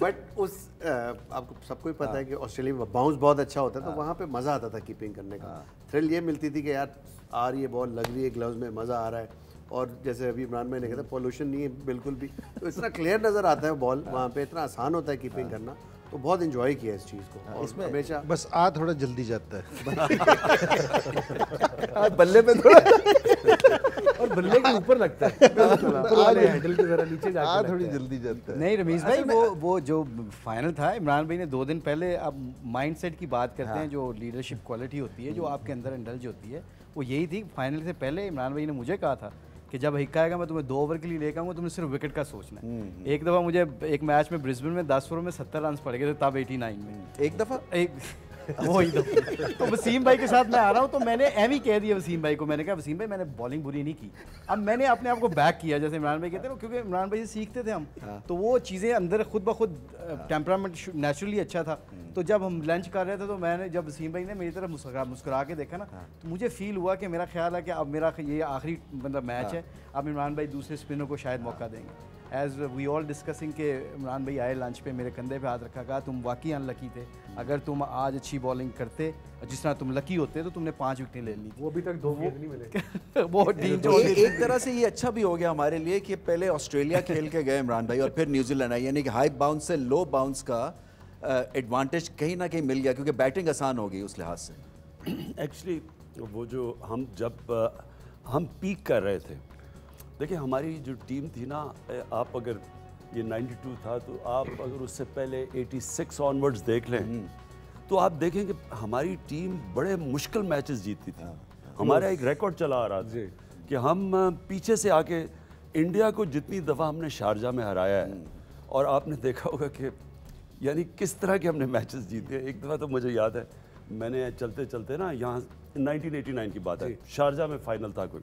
बट उस आपको सबको ही पता है कि ऑस्ट्रेलिया में बाउंस बहुत अच्छा होता है तो वहाँ पे मज़ा आता था कीपिंग करने का। थ्रिल ये मिलती थी कि यार आ रही है बॉल, लग रही है ग्लव्स में, मज़ा आ रहा है। और जैसे अभी इमरान भाई ने कहा था पॉल्यूशन नहीं है बिल्कुल भी, तो इतना क्लियर नज़र आता है बॉल वहाँ पे, इतना आसान होता है कीपिंग करना, तो बहुत एंजॉय किया इस चीज़ को। और इसमें हमेशा बस आ थोड़ा जल्दी जाता है बल्ले पे थोड़ा और बल्ले के ऊपर लगता है, आ थोड़ी जल्दी जाता है। नहीं रमीज़ भाई, वो वो जो फाइनल था इमरान भाई ने दो दिन पहले, आप माइंडसेट की बात करते हैं, जो लीडरशिप क्वालिटी होती है जो आपके अंदर इंडल्ज होती है वो यही थी। फाइनल से पहले इमरान भाई ने मुझे कहा था कि जब हिक्का आएगा मैं तुम्हें दो ओवर के लिए लेकर आऊँगा, तुम्हें सिर्फ विकेट का सोचना है। एक दफ़ा मुझे एक मैच में ब्रिस्बेन में दस ओवर में सत्तर रन पड़ गए थे, तब एटी नाइन में एक दफ़ा एक वो ही दफ़ा तो वसीम भाई के साथ मैं आ रहा हूँ तो मैंने एम ही कह दिया वसीम भाई को, मैंने कहा वसीम भाई मैंने बॉलिंग बुरी नहीं की, अब मैंने अपने आप को बैक किया जैसे इमरान भाई कहते थे, क्योंकि इमरान भाई से सीखते थे हम, तो वो चीज़ें अंदर खुद ब खुद टेम्परामेंट नेचुरली अच्छा था। तो जब हम लंच कर रहे थे तो मैंने जब वसीम भाई ने मेरी तरफ मुस्कुरा मुस्कुरा के देखा ना, तो मुझे फील हुआ कि मेरा ख्याल है कि अब मेरा ये आखिरी मतलब मैच है, अब इमरान भाई दूसरे स्पिनर को शायद मौका देंगे। एज़ वी ऑल डिस्कसिंग के इमरान भाई आए लंच पे, मेरे कंधे पे हाथ रखा, कहा तुम वाकई अनलकी थे, अगर तुम आज अच्छी बॉलिंग करते जिस तरह तुम लकी होते तो तुमने पाँच विकेटें ले ली, वो अभी तक दो विकेट नहीं मिले वो जो ए, एक तरह से ये अच्छा भी हो गया हमारे लिए कि पहले ऑस्ट्रेलिया खेल के गए इमरान भाई और फिर न्यूजीलैंड आई, यानी कि हाई बाउंस से लो बाउंस का एडवांटेज कहीं ना कहीं मिल गया क्योंकि बैटिंग आसान हो गई उस लिहाज से। एक्चुअली वो जो हम जब हम पीक कर रहे थे, देखिए हमारी जो टीम थी ना, आप अगर ये नाइन्टी टू था तो आप अगर उससे पहले एटी सिक्स ऑनवर्ड्स देख लें तो आप देखें कि हमारी टीम बड़े मुश्किल मैचेस जीतती थी। हमारा एक रिकॉर्ड चला आ रहा था कि हम पीछे से आके इंडिया को जितनी दफ़ा हमने शारजाह में हराया है, और आपने देखा होगा कि यानी किस तरह के हमने मैचेस जीते। एक दफ़ा तो मुझे याद है मैंने चलते चलते ना यहाँ नाइनटीन एटी नाइन की बात है, शारजाह में फाइनल था कोई,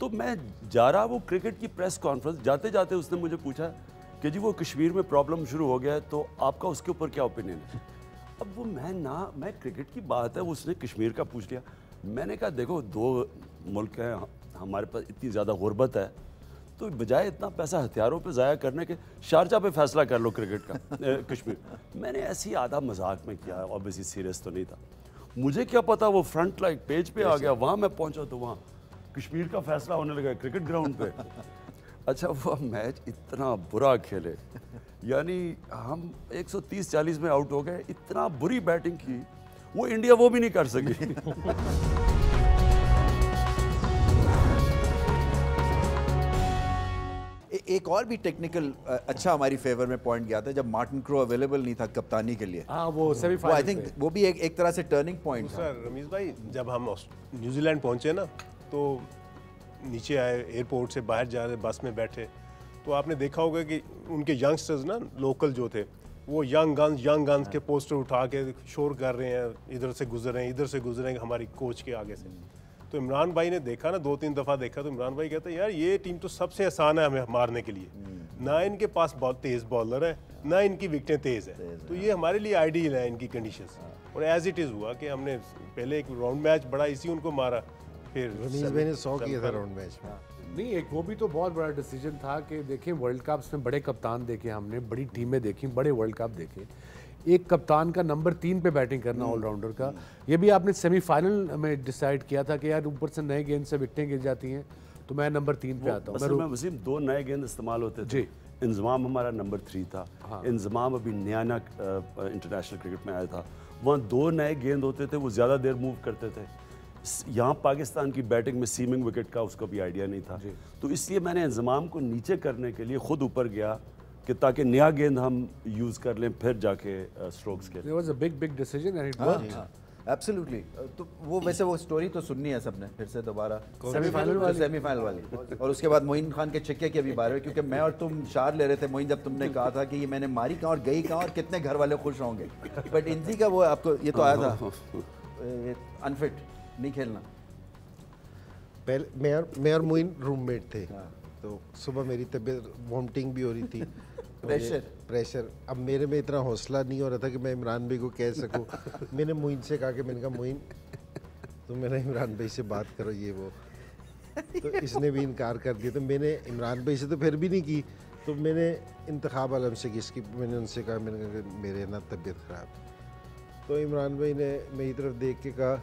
तो मैं जा रहा वो क्रिकेट की प्रेस कॉन्फ्रेंस, जाते जाते उसने मुझे पूछा कि जी वो कश्मीर में प्रॉब्लम शुरू हो गया है तो आपका उसके ऊपर क्या ओपिनियन है। अब वो मैं ना मैं क्रिकेट की बात है, वो उसने कश्मीर का पूछ लिया। मैंने कहा देखो दो मुल्क हैं, हमारे पास इतनी ज़्यादा गुरबत है, तो बजाय इतना पैसा हथियारों पे ज़ाया करने के शारजा पे फैसला कर लो क्रिकेट का कश्मीर। मैंने ऐसे ही आधा मजाक में किया, ऑब्वियसली सीरियस तो नहीं था। मुझे क्या पता वो फ्रंट लाइक पेज पे आ गया, वहाँ मैं पहुँचा तो वहाँ कश्मीर का फैसला होने लगा क्रिकेट ग्राउंड पे। अच्छा वह मैच इतना बुरा खेले, यानी हम एक सौ तीस चालीस में आउट हो गए। इतना बुरी बैटिंग की वो इंडिया वो भी नहीं कर सकी। एक और भी टेक्निकल अच्छा हमारी फेवर में पॉइंट गया था जब मार्टिन क्रो अवेलेबल नहीं था कप्तानी के लिए। हाँ वो सेमीफाइनल, आई थिंक वो भी एक एक तरह से टर्निंग पॉइंट था। सर रमीज़ भाई जब हम न्यूजीलैंड पहुंचे ना तो नीचे आए, एयरपोर्ट से बाहर जा रहे बस में बैठे, तो आपने देखा होगा कि उनके यंगस्टर्स ना लोकल जो थे वो यंग गन्स यंग गन्स के पोस्टर उठा के शोर कर रहे हैं, इधर से गुजर रहे हैं इधर से गुजर रहे हैं हमारी कोच के आगे से। तो इमरान भाई ने देखा ना, दो तीन दफ़ा देखा, तो इमरान भाई कहते हैं यार ये टीम तो सबसे आसान है हमें मारने के लिए, ना इनके पास बॉल तेज़ बॉलर है ना इनकी विकटें तेज़ है, तो ये हमारे लिए आइडियल है इनकी कंडीशंस। और एज इट इज़ हुआ कि हमने पहले एक राउंड मैच बड़ा इसी उनको मारा, फिर रमीज़ भाई ने सौ किया था राउंड मैच में। नहीं एक वो भी तो बहुत बड़ा डिसीजन था कि देखें वर्ल्ड कप्स में बड़े कप्तान देखे हमने, बड़ी टीमें देखी, बड़े वर्ल्ड कप देखे, एक कप्तान का नंबर तीन पे बैटिंग करना ऑलराउंडर का। ये भी आपने सेमीफाइनल में डिसाइड किया था कि यार ऊपर से नए गेंद से विकटें गिर जाती हैं तो मैं नंबर तीन पे आता हूँ। असल में वसीम दो नए गेंद इस्तेमाल होते थे जी। इंजमाम हमारा नंबर थ्री था। हाँ। इंजमाम अभी नया नया इंटरनेशनल क्रिकेट में आया था, वहाँ दो नए गेंद होते थे, वो ज़्यादा देर मूव करते थे। यहाँ पाकिस्तान की बैटिंग में सीमिंग विकेट का उसका भी आइडिया नहीं था, तो इसलिए मैंने इंजमाम को नीचे करने के लिए खुद ऊपर गया कि ताकि नया गेंद हम यूज़ कर लें फिर जाके स्ट्रोक्स के। There was a big big decision and it worked. Absolutely. तो वो वैसे वो स्टोरी तो सुननी है सबने फिर से दोबारा, सेमीफाइनल वाली सेमीफाइनल वाली और उसके बाद मोइन खान के छक्के की अभी बारहवें, क्योंकि मैं और तुम चार ले रहे थे मोइन जब तुमने कहा था कि ये मैंने मारी कहाँ और गई कहाँ और कितने घर वाले खुश होंगे, बट इंजी का वो आपको ये तो आया था अनफिट नहीं खेलना। पहले मैं और मैं और मोइन रूममेट थे, तो सुबह मेरी तबीयत वॉमिटिंग भी हो रही थी, प्रेशर प्रेशर अब मेरे में इतना हौसला नहीं हो रहा था कि मैं इमरान भाई को कह सकूँ। मैंने मोइन से कहा कि मैंने कहा मोइन तो मैंने इमरान भाई से बात करो ये वो, तो इसने भी इनकार कर दिया, तो मैंने इमरान भाई से तो फिर भी नहीं की, तो मैंने इंतखाब आलम से की इसकी। मैंने उनसे कहा मैंने कहा मेरे ना तबीयत ख़राब, तो इमरान भाई ने मेरी तरफ देख के कहा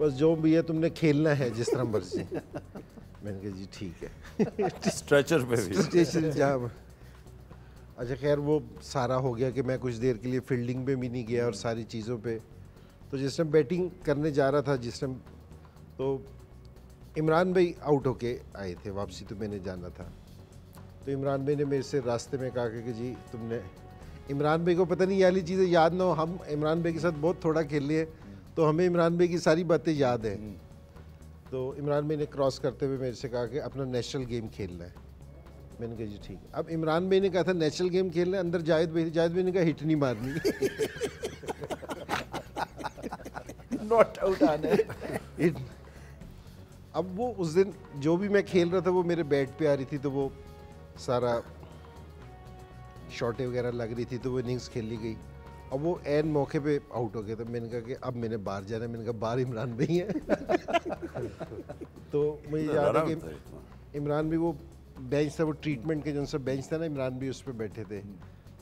बस जो भी है तुमने खेलना है जिस तरह मर्जी। मैंने कहा जी ठीक है। स्ट्रेचर पे भी स्ट्रेचर जाम। अच्छा खैर वो सारा हो गया कि मैं कुछ देर के लिए फील्डिंग पे भी नहीं गया और सारी चीज़ों पे, तो जिस टाइम बैटिंग करने जा रहा था जिस टाइम, तो इमरान भाई आउट होके आए थे वापसी, तो मैंने जाना था, तो इमरान भाई ने मेरे से रास्ते में कहा कि जी तुमने इमरान भाई को पता नहीं ये वाली चीज़ें याद ना हो, हम इमरान भाई के साथ बहुत थोड़ा खेल लिए तो हमें इमरान भाई की सारी बातें याद हैं। तो इमरान भाई ने क्रॉस करते हुए मेरे से कहा कि अपना नेशनल गेम खेलना है। मैंने कहा जी ठीक है। अब इमरान भाई ने कहा था नेशनल गेम खेलना है, अंदर जावेद भाई जावेद भाई ने कहा हिट नहीं मारनी, नॉट आउट आना है। अब वो उस दिन जो भी मैं खेल रहा था वो मेरे बैट पे आ रही थी, तो वो सारा शॉटें वगैरह लग रही थी, तो वो इनिंग्स खेली गई और वो एन मौके पे आउट हो गया। तो मैंने कहा कि अब मैंने बाहर जाना है, मैंने कहा बाहर इमरान भाई है। तो मुझे याद है कि इमरान भी वो बेंच था, वो ट्रीटमेंट के जो सा बेंच था ना, इमरान भी उस पर बैठे थे,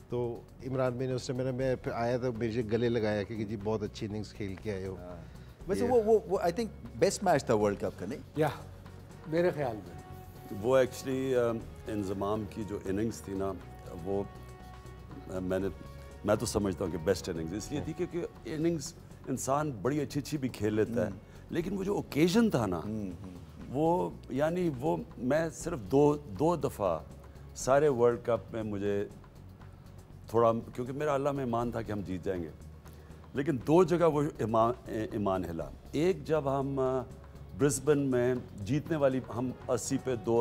तो इमरान भाई ने उससे मेरा मैं आया तो मेरे गले लगाया कि जी बहुत अच्छी इनिंग्स खेल के आए हो। वैसे वो वो वो आई थिंक बेस्ट मैच था वर्ल्ड कप का, नहीं या मेरे ख्याल में वो एक्चुअली इंजमाम की जो इनिंग्स थी ना वो मैंने मैं तो समझता हूँ कि बेस्ट इनिंग्स इसलिए थी क्योंकि इनिंग्स इंसान बड़ी अच्छी अच्छी भी खेल लेता है, लेकिन वो जो ओकेजन था ना वो, यानी वो मैं सिर्फ दो दो दफ़ा सारे वर्ल्ड कप में मुझे थोड़ा, क्योंकि मेरा अल्लाह में ईमान था कि हम जीत जाएंगे, लेकिन दो जगह वो ईमान ईमान हिला। एक जब हम ब्रिस्बेन में जीतने वाली, हम अस्सी पे दो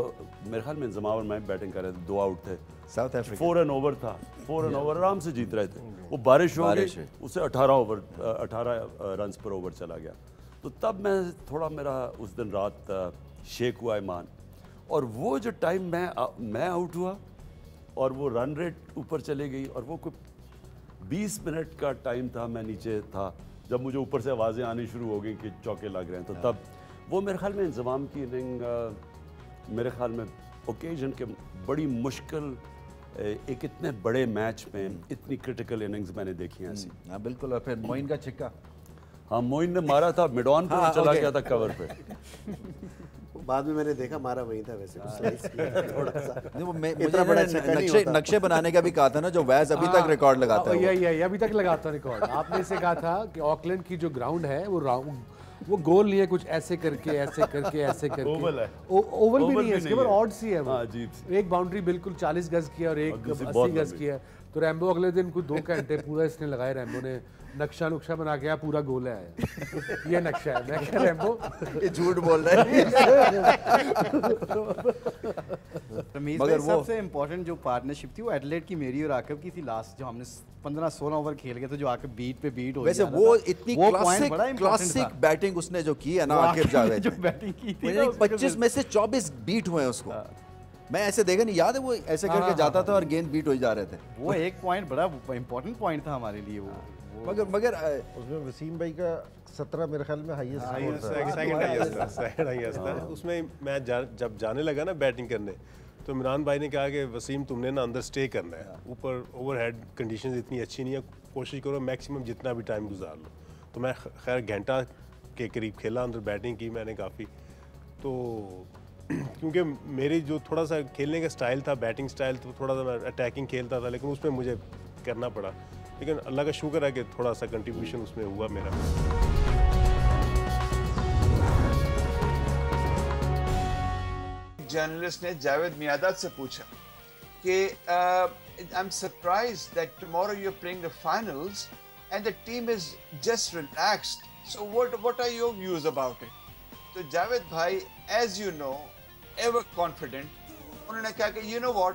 मेरे ख्याल में इंजमाम और मैं बैटिंग कर रहे थे, दो आउट थे, South Africa four an over था, फोर एन ओवर आराम से जीत रहे थे, वो बारिश हो गई, उससे अठारह ओवर अठारह रन पर ओवर चला गया, तो तब मैं थोड़ा मेरा उस दिन रात शेक हुआ ईमान। और वो जो टाइम मैं मैं आउट हुआ और वो रन रेट ऊपर चले गई और वो कोई बीस मिनट का टाइम था, मैं नीचे था जब मुझे ऊपर से आवाज़ें आनी शुरू हो गई कि चौके लग रहे हैं। तो तब वो मेरे ख्याल में इंजमाम की इनिंग, मेरे ख्याल में ओकेजन के बड़ी मुश्किल, एक इतने बड़े मैच में इतनी क्रिटिकल इनिंग्स मैंने देखी हैं ऐसी। हाँ बिल्कुल। और फिर मोइन का छक्का, हाँ मोइन ने मारा था मिडॉन पर, हाँ, चला गया था कवर पे। बाद में मैंने देखा मारा वही था वैसे, थोड़ा सा वो इतना बड़ा नक्शे नक्शे बनाने का भी कहा था ना, जो वैस अभी तक रिकॉर्ड लगाता है, यही यही अभी तक लगाता रिकॉर्ड। आपने इसे कहा था कि ऑकलैंड की जो ग्राउंड है वो वो गोल नहीं है, कुछ ऐसे करके ऐसे करके ऐसे करके ओवल है, ओवल भी नहीं है, इसके बाद ऑड सी है वो, एक बाउंड्री बिल्कुल चालीस गज की है और एक अस्सी गज की है। तो रैम्बो अगले दिन कुछ दो घंटे पूरा इसने लगाया, रैम्बो ने नक्शा नुक्शा बना के पूरा गोला है, ये नक्शा है, मैं क्या रैम्बो ये झूठ बोल रहा है। मगर सबसे इम्पोर्टेंट जो पार्टनरशिप थी वो एडलेड की मेरी और आकिब की थी, लास्ट जो हमने पंद्रह सोलह ओवर खेल गए थे, जो आकिब बीट पे बीट हो गया। वैसे वो इतनी क्लासिक क्लासिक बैटिंग उसने जो की है ना आकिब जावेद, जो बैटिंग की थी पच्चीस में से चौबीस बीट हुए उसको, मैं ऐसे देखा नहीं, याद है वो ऐसे करके जाता था और गेंद बीट हो जा रहे थे। वो एक पॉइंट बड़ा इम्पोर्टेंट पॉइंट था हमारे लिए वो, वो मगर मगर उसमें वसीम भाई का सत्रह मेरे ख्याल में हाईएस्ट था, सेकंड हाईएस्ट था, सेकंड हाईएस्ट था। उसमें मैं जब जाने लगा ना बैटिंग करने, तो इमरान भाई ने कहा कि वसीम तुमने ना अंदर स्टे करना है, ऊपर ओवरहेड कंडीशंस इतनी अच्छी नहीं है, कोशिश करो मैक्सिमम जितना भी टाइम गुजार लो। तो मैं खैर घंटा के करीब खेला, अंदर बैटिंग की मैंने काफ़ी, तो क्योंकि मेरी जो थोड़ा सा खेलने का स्टाइल था, बैटिंग स्टाइल, तो थोड़ा सा मैं अटैकिंग खेलता था, लेकिन उसमें मुझे करना पड़ा, लेकिन अल्लाह का शुक्र है कि थोड़ा सा कंट्रीब्यूशन उसमें हुआ मेरा। जर्नलिस्ट ने जावेद मियांदाद से पूछा कि I am surprised that tomorrow you are playing the finals and the team is just relaxed, so what what are your views about it. तो जावेद भाई, as you know, ever confident, उन्होंने कहा कि you know what,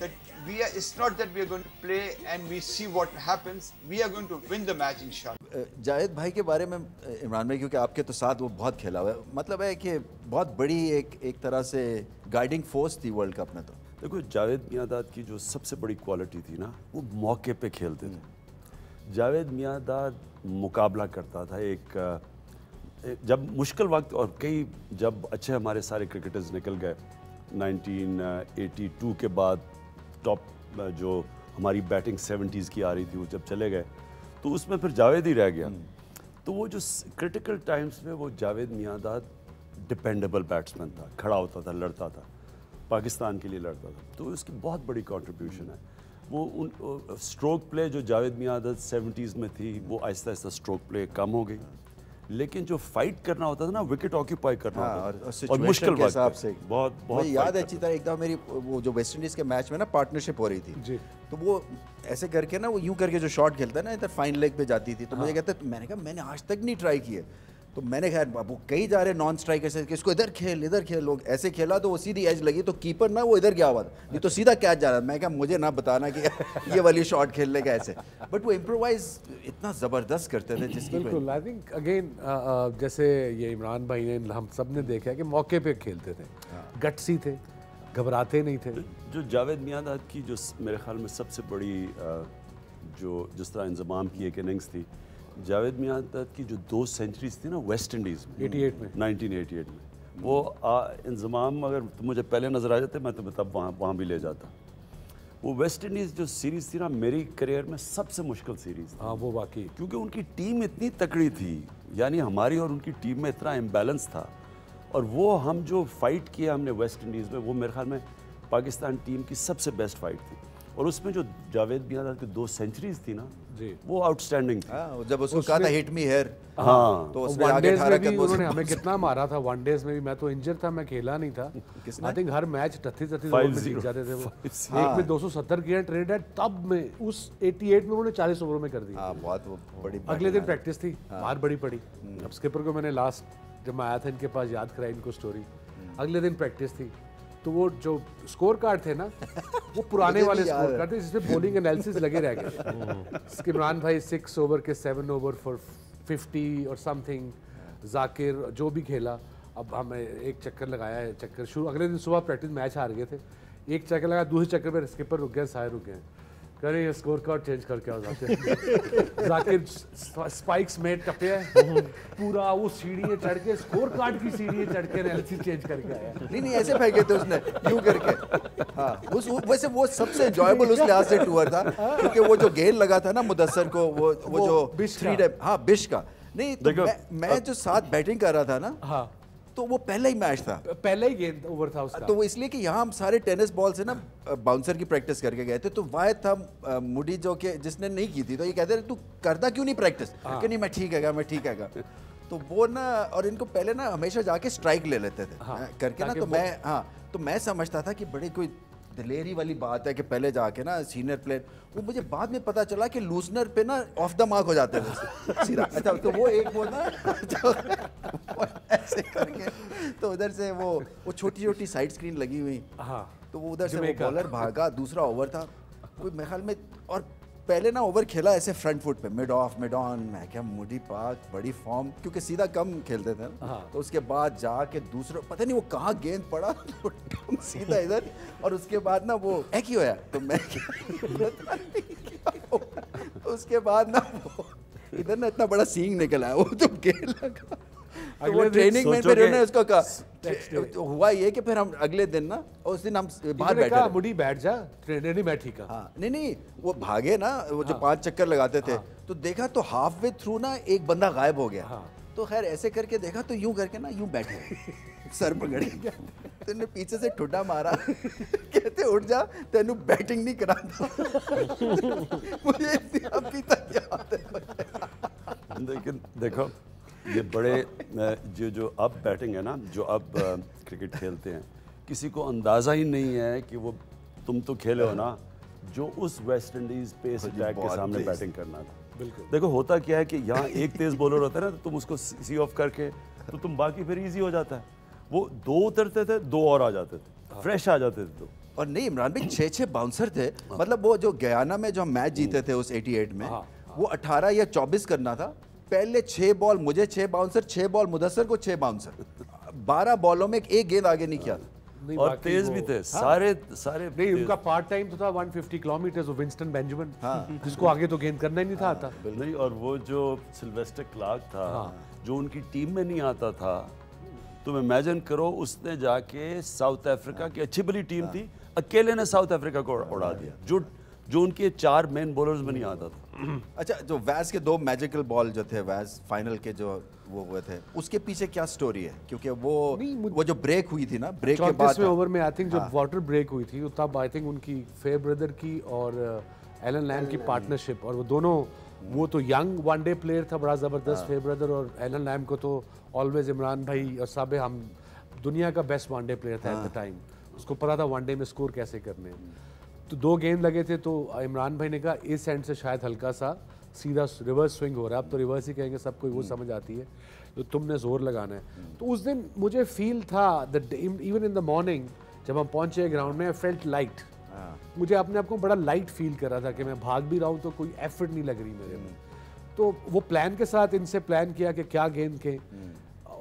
that we are, it's not that we are going to play and we see what happens, we are going to win the match inshallah। Javed भाई के बारे में इमरान भाई, क्योंकि आपके तो साथ वो बहुत खेला हुआ है, मतलब है कि बहुत बड़ी एक एक तरह से गाइडिंग फोर्स थी वर्ल्ड कप में। तो देखो जावेद मियांदाद की जो सबसे बड़ी क्वालिटी थी ना, वो मौके पे खेलते थे। जावेद मियांदाद मुकाबला करता था, एक जब मुश्किल वक्त, और कई जब अच्छे हमारे सारे क्रिकेटर्स निकल गए नाइनटीन एटी टू के बाद, टॉप जो हमारी बैटिंग सेवेंटीज़ की आ रही थी वो जब चले गए, तो उसमें फिर जावेद ही रह गया। तो वो जो क्रिटिकल टाइम्स में वो जावेद मियांदाद डिपेंडेबल बैट्समैन था, खड़ा होता था, लड़ता था, पाकिस्तान के लिए लड़ता था, तो उसकी बहुत बड़ी कॉन्ट्रीब्यूशन है। वो उन स्ट्रोक प्ले जो जावेद मियांदाद सेवेंटीज़ में थी, वो आहिस्ता आहिस्ता स्ट्रोक प्ले कम हो गई, लेकिन जो फाइट करना होता था ना, विकेट ऑक्यूपाई करना, हाँ, होता था। और मुश्किल के हिसाब से बहुत बहुत याद है अच्छी तरह। एक दफ़ा मेरी वो जो वेस्ट इंडीज़ के मैच में ना पार्टनरशिप हो रही थी जी, तो वो ऐसे करके ना, वो यूं करके जो शॉट खेलता है ना, इधर फाइन लेग पे जाती थी, तो हाँ। मुझे कहता है, मैंने कहा मैंने आज तक नहीं ट्राई किए, तो मैंने खैर वो कई जा रहे नॉन स्ट्राइकर से, इसको इधर खेल इधर खेल, लोग ऐसे खेला तो वो सीधी एज लगी, तो कीपर ना वो इधर गया हुआ था, नहीं तो सीधा कैच जा रहा था। मैं क्या, मुझे ना बताना कि ये वाली शॉट खेलने का ऐसे, बट वो इम्प्रोवाइज इतना ज़बरदस्त करते थे जिसकी बिल्कुल। आई थिंक अगेन जैसे ये इमरान भाई ने, हम सब ने देखा है कि मौके पर खेलते थे, गट्सी थे, घबराते नहीं थे। जो जावेद मियांदाद की जो मेरे ख्याल में सबसे बड़ी जो जिस तरह इंजमाम की एक इनिंग्स थी, जावेद मियांदाद की जो दो सेंचुरीज थी ना वेस्ट इंडीज़ में अट्ठासी में नाइनटीन एटी एट में, वो इंजमाम अगर मुझे पहले नज़र आ जाते, मैं तो तब वहाँ वहाँ भी ले जाता। वो वेस्ट इंडीज़ जो सीरीज़ थी ना, मेरी करियर में सबसे मुश्किल सीरीज़ थी। हाँ वो वाकई, क्योंकि उनकी टीम इतनी तकड़ी थी, यानी हमारी और उनकी टीम में इतना इम्बैलेंस था, और वो हम जो फ़ाइट किया हमने वेस्ट इंडीज़ में, वो मेरे ख्याल में पाकिस्तान टीम की सबसे बेस्ट फाइट थी। और उसमें जो जावेद मियांदाद की दो सेंचुरीज थी ना जी, वो आउटस्टैंडिंग थी। आ, जब उसको कहा था हिट मी हियर, हाँ, तो उसमें आगे उन्होंने हमें कितना मारा था वन डेज में भी। मैं तो इंजर था, मैं खेला नहीं था। आई थिंक हर मैच टट्टी टट्टी जीत जाते थे वो। एक में दो सौ सत्तर की ट्रेड है, तब में उस अट्ठासी में उन्होंने चालीस ओवरों में कर दी। हां बहुत बड़ी। अगले दिन प्रैक्टिस थी, बाहर बड़ी पड़ी। अब स्किपर को मैंने लास्ट जब मैं आया था इनके पास, याद कराई इनको स्टोरी। अगले दिन प्रैक्टिस थी, तो वो जो स्कोर कार्ड थे ना, वो पुराने वाले स्कोर कार्ड थे जिसमें बॉलिंग एनालिसिस लगे रह गए। इमरान भाई सिक्स ओवर के सेवन ओवर फॉर फिफ्टी और समथिंग, जाकिर जो भी खेला, अब हमें एक चक्कर लगाया है, चक्कर शुरू अगले दिन सुबह प्रैक्टिस मैच हार गए थे, एक चक्कर लगाया, दूसरे चक्कर में स्किपर रुक गए, सारे रुक गए, कह रहे स्कोर कार्ड चेंज करके आओ जाके जाके स्पाइक्स में टपे पूरा वो सीढ़ी चढ़ के स्कोर कार्ड की सीढ़ी चढ़ के एलसी चेंज करके आया। नहीं नहीं ऐसे फेंके थे उसने यूं करके। हाँ उस वैसे वो सबसे एंजॉयबल उस लिहाज से टूर था क्योंकि वो जो गेंद लगा था ना मुदस्सर को, वो वो जो थ्री डे हाँ बिश का नहीं तो मैं जो साथ बैटिंग कर रहा था ना, हाँ तो वो पहला ही मैच था, पहला ही गेंद ओवर था उसका, तो वो इसलिए कि यहाँ हम सारे टेनिस बॉल से ना बाउंसर की प्रैक्टिस करके गए थे, तो वायद था मुडी जो के जिसने नहीं की थी, तो ये कहते तू करता क्यों नहीं प्रैक्टिस, कि नहीं मैं ठीक है मैं ठीक है तो वो ना, और इनको पहले ना हमेशा जाके स्ट्राइक ले लेते थे हाँ, करके ना, तो मैं हाँ तो मैं समझता था कि बड़ी कोई दिलेरी वाली बात है कि पहले जाके ना सीनियर प्लेयर, वो मुझे बाद में पता चला कि लूजनर पे ना ऑफ द मार्क हो जाते थे सीधा। अच्छा तो वो एक वो ना वो ऐसे करके तो उधर से वो वो छोटी छोटी साइड स्क्रीन लगी हुई हाँ, तो वो उधर से वो बॉलर भागा, दूसरा ओवर था कोई मेरे ख्याल में, और पहले ना ओवर खेला ऐसे फ्रंट फुट पे मिड ऑफ मिड ऑन, मैं क्या मुडी पाक बड़ी फॉर्म क्योंकि सीधा कम खेलते थे ना, तो उसके बाद जाके दूसरा पता नहीं वो कहाँ गेंद पड़ा तो सीधा इधर, और उसके बाद ना वो है क्यों होया तो मैं तो उसके बाद ना वो इधर ना इतना बड़ा सींग निकला वो तो गेंद लगा तो वो ट्रेनिंग में फिर उन्होंने उसको कहा, हुआ ये कि फिर हम अगले दिन ना उस दिन हम बाहर बैठे थे, मुड़ी बैठ जा ट्रेनर नहीं बैठी का हाँ नहीं नहीं वो भागे ना वो हाँ। जो पांच चक्कर लगाते थे हाँ। तो देखा तो हाफ वे थ्रू ना एक बंदा गायब हो गया हाँ। तो खैर ऐसे करके देखा तो यूं करके ना यूं बैठे सर पकड़े तो इन्हें पीछे से ठुड्डा मारा कहते उठ जा तेनू बैटिंग नहीं कराता मुझे आपकी याद है। लेकिन देखो ये बड़े जो जो अब बैटिंग है ना जो अब क्रिकेट खेलते हैं किसी को अंदाज़ा ही नहीं है कि वो तुम तो खेले हो ना जो उस वेस्ट इंडीज़ पेस अटैक के सामने बैटिंग करना था। बिल्कुल देखो होता क्या है कि यहाँ एक तेज़ बॉलर होता है ना तो तुम उसको सी ऑफ करके तो तुम बाकी फिर इजी हो जाता है। वो दो उतरते थे दो और आ जाते थे फ्रेश आ जाते थे दो। और नहीं इमरान भाई छः छः बाउंसर थे मतलब वो जो गयाना में जो हम मैच जीते थे उस एटी एट में वो अठारह या चौबीस करना था। पहले छः बॉल मुझे छः बाउंसर छः बॉल मुदस्सर को छः बाउंसर बारह बॉलों में एक गेंद आगे नहीं किया नहीं, और तेज भी थे सारे सारे नहीं उनका पार्ट टाइम तो था एक सौ पचास किलोमीटर विंस्टन बेंजामिन हाँ। जिसको आगे तो गेंद करना ही नहीं था आता नहीं। और वो जो सिल्वेस्टर क्लार्क था हाँ। जो उनकी टीम में नहीं आता था तुम इमेजिन करो उसने जाके साउथ अफ्रीका की अच्छी बड़ी टीम थी अकेले ने साउथ अफ्रीका को उड़ा दिया जो जो उनके चार मेन बॉलर्स में नहीं आता था। अच्छा जो वैस के दो मैजिकल बॉल जो थे वैस फाइनल के जो वो हुए थे उसके पीछे क्या स्टोरी है क्योंकि वो वो जो ब्रेक हुई थी ना ब्रेक के बाद ओवर में आई थिंक जो वाटर ब्रेक हुई थी तब आई थिंक उनकी फेयरब्रदर की और एलन लैम्ब की पार्टनरशिप और वो दोनों वो तो यंग वनडे प्लेयर था बड़ा ज़बरदस्त फेयरब्रदर और एलन लैम्ब को तो ऑलवेज इमरान भाई और साहब हम दुनिया का बेस्ट वनडे प्लेयर था एट द टाइम उसको पता था वनडे में स्कोर कैसे करने। तो दो गेंद लगे थे तो इमरान भाई ने कहा इस एंड से शायद हल्का सा सीधा रिवर्स स्विंग हो रहा है अब तो रिवर्स ही कहेंगे सबको वो समझ आती है तो तुमने जोर लगाना है। तो उस दिन मुझे फील था इवन इन द मॉर्निंग जब हम पहुंचे ग्राउंड में आई फेल्ट लाइट मुझे अपने आप को बड़ा लाइट फील कर रहा था कि मैं भाग भी रहा हूँ तो कोई एफर्ट नहीं लग रही मेरे में। तो वो प्लान के साथ इनसे प्लान किया कि क्या गेंद के